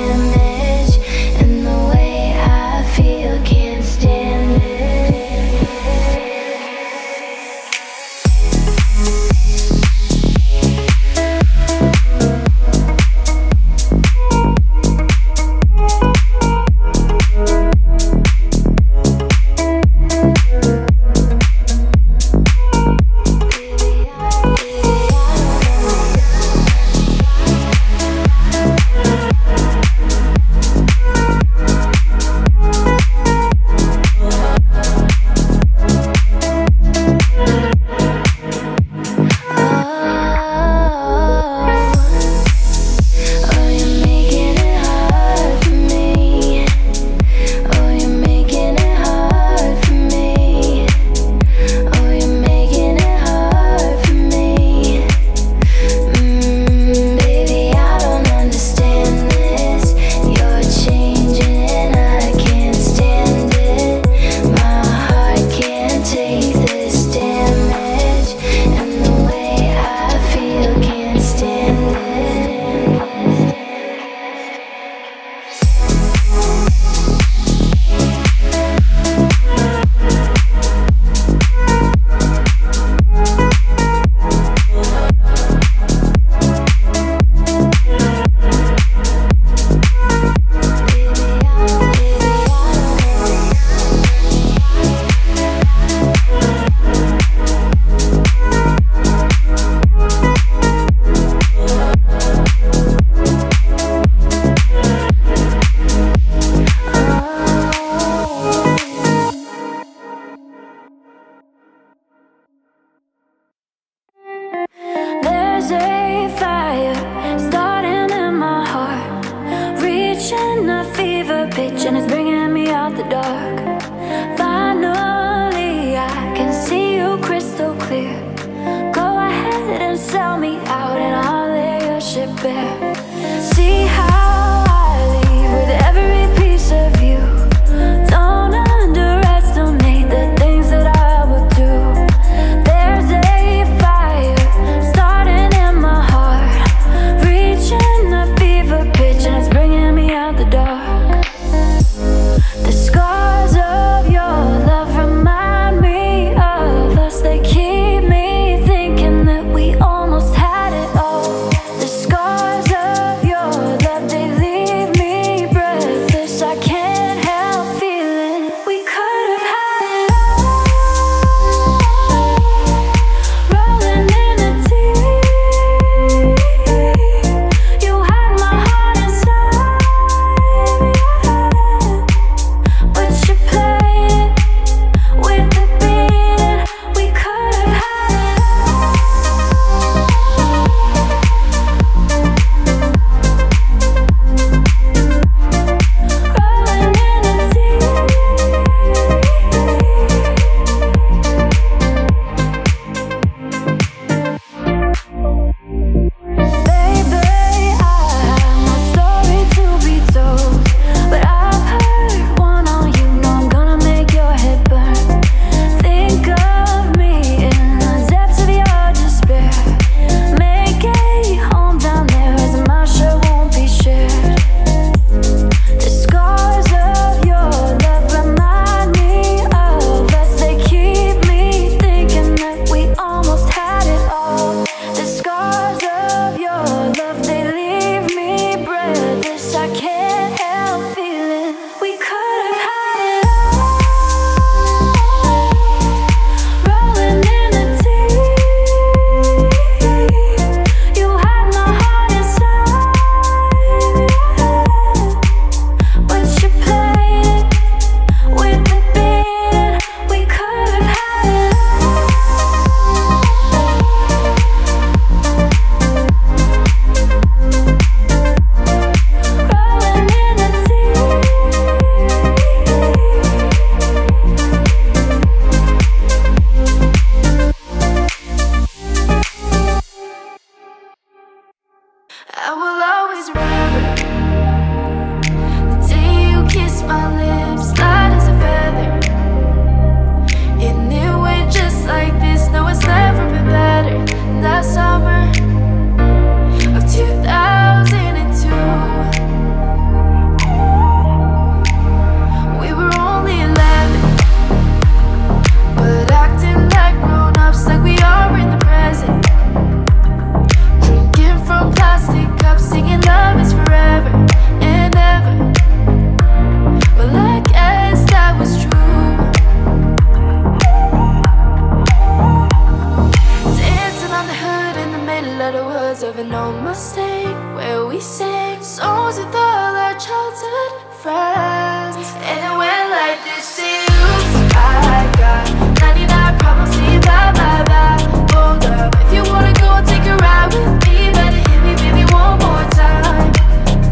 are the words of an old mistake, where we sing songs with all our childhood friends. And it went like this to you. I got 99 problems, so you got my vibe. Hold up, if you wanna go and take a ride with me, better hit me, baby, one more time.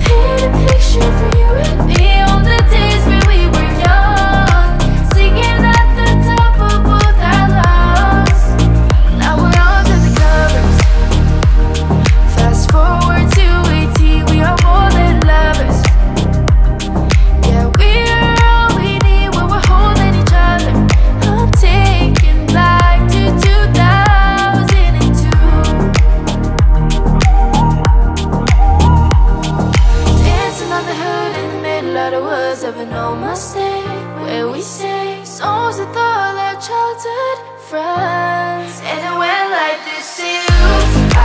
Paint a picture for you and me on the days when we were young, singing at the top of both our lungs. Now we're under the covers. Fast forward to 18, we are more than lovers. Yeah, we are all we need when we're holding each other. I'm taking back to 2002. Dancing on the hood in the middle of the woods of an old mistake, where we sing songs with all our childhood friends. And it went like this to you. I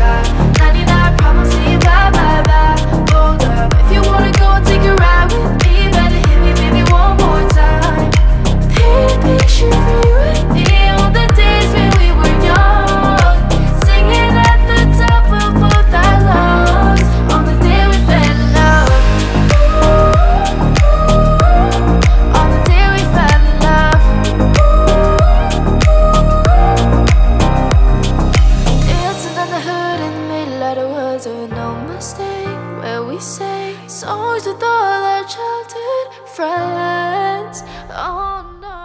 got 99 problems, so you bye bye bye. Hold up, if you wanna go and take a ride with me, better hit me, baby, one more time. Paint a picture for you and me on the days when we were young, singing at the top of both our lungs on the day we fell in love. On the day we fell in love. Dancing on the hood in the middle of the woods of an old mistake, where we say songs with all our childhood friends. Oh no.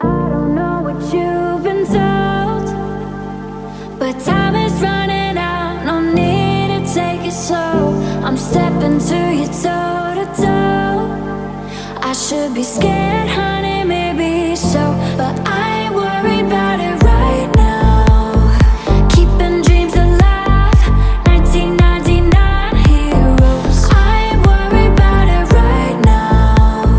I don't know what you've been told, but time is running out. No need to take it slow. I'm stepping to you toe to toe. I should be scared, honey, maybe so, but I ain't worried about it right now. Keeping dreams alive, 1999 heroes. I ain't worried about it right now.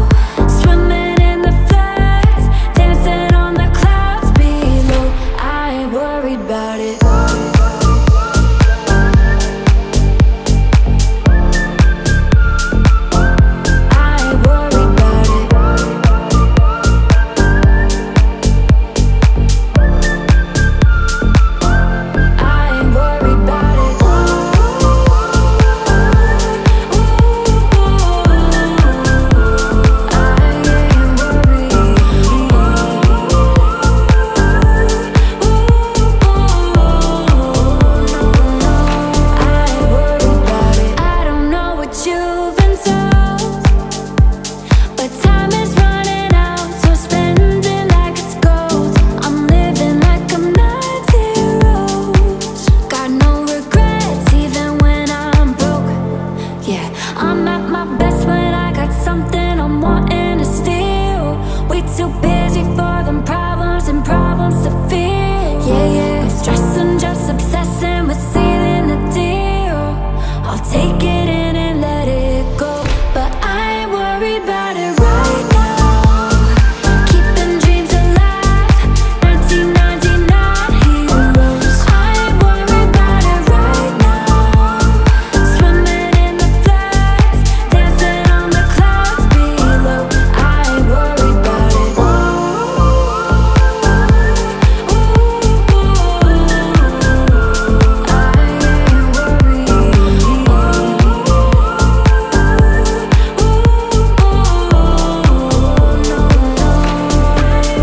Swimming in the floods, dancing on the clouds below. I ain't worried about it. I ain't worried about it. I ain't worried about it. I don't know what you've been told, but time is running out, so spend it like it's gold. I'm living like I'm 90s. Got no regrets even when I'm broke. Yeah, I'm at my best when I got something I'm wanting to steal. We too busy for them problems and problems to feel. Yeah, stressing, just obsessing with sealing the deal. I'll take it in and let it go, but I ain't worried about it right now. Keeping dreams alive, 1999 heroes. I ain't worried about it right now. Swimming in the floods, dancing on the clouds below. I ain't worried about it. Keeping dreams alive, 1999 heroes. I ain't worried about it right now. Swimming in the floods, dancing on the clouds below. I ain't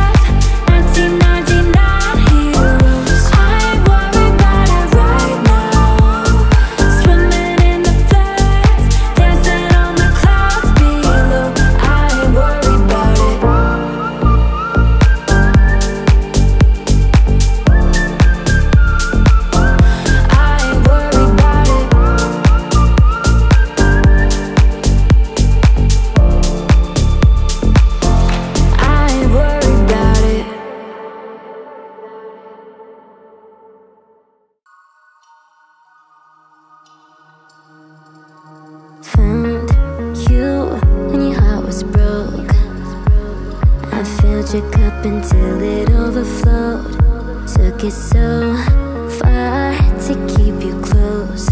worried about it. I ain't worried about it. I ain't worried about it. Found you when your heart was broke. I filled your cup until it overflowed. Took it so far to keep you close.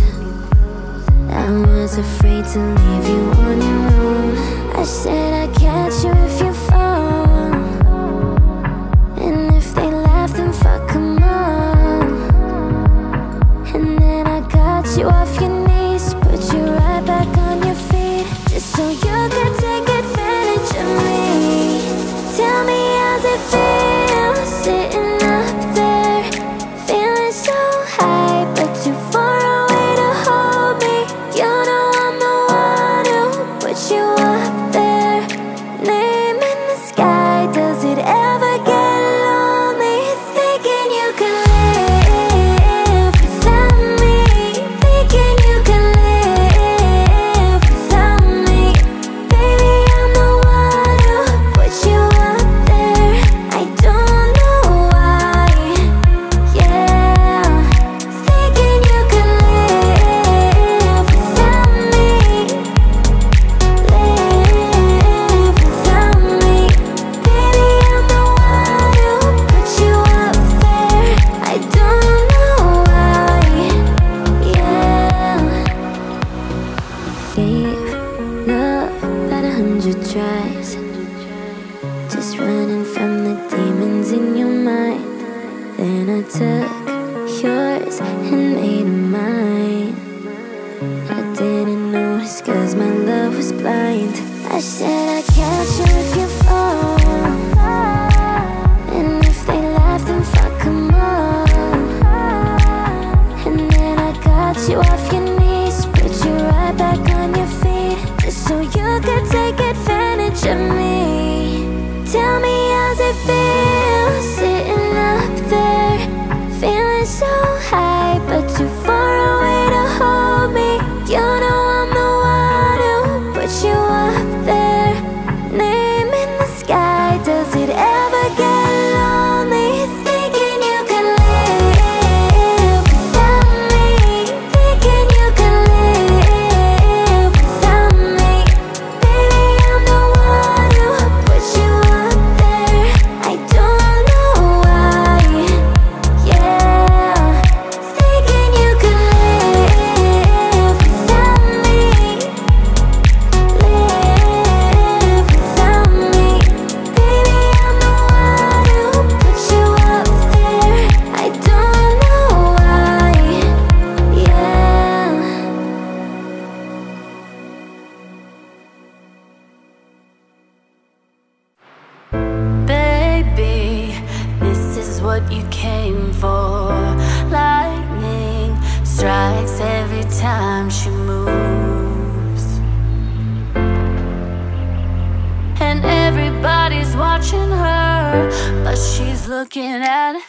I was afraid to leave you on your own. I said I'd catch you if you lies, just running from the demons in your mind. Then I took yours and made them mine. I didn't notice cause my love was blind. I said I'd catch you if you fall, and if they laugh then fuck them all. And then I got you off your knees, put you right back on your feet, just so you could take advantage of me. Tell me, how's it feel sitting up there, feeling so high but too far away to hold me? You know I'm the one who put you up there, name in the sky. Does it ever get lonely thinking you can live without me, thinking you can live without me? Baby, I'm the one who put you up there. I don't know why, yeah, thinking you can live without me, live without me. Baby, I'm the one who put you up there. I don't know why, yeah. Baby, this is what you came for. Lightning strikes every time she moves, and everybody's watching her, but she's looking at you.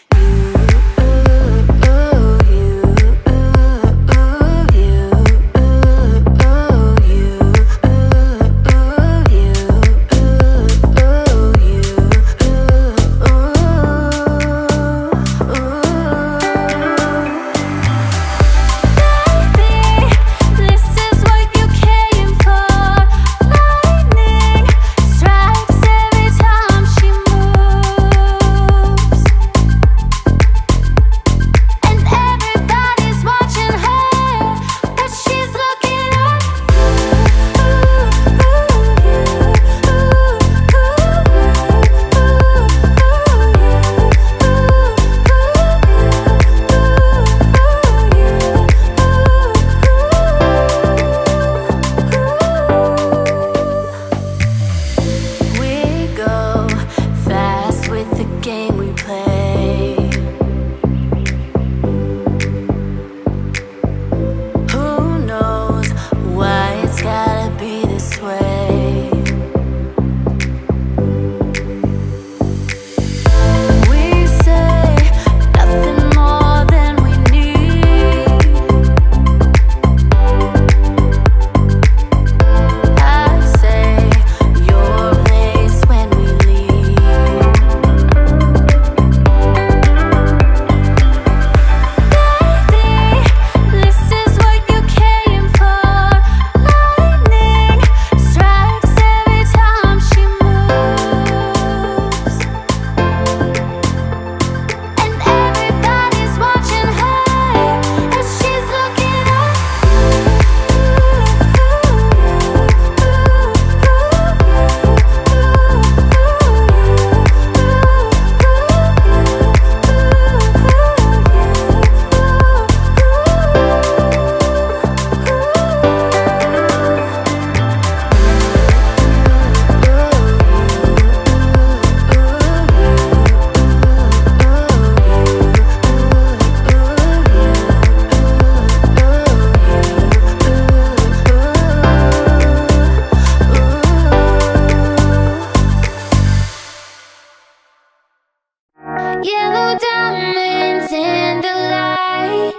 Yellow diamonds in the light,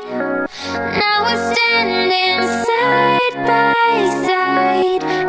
now we're standing side by side.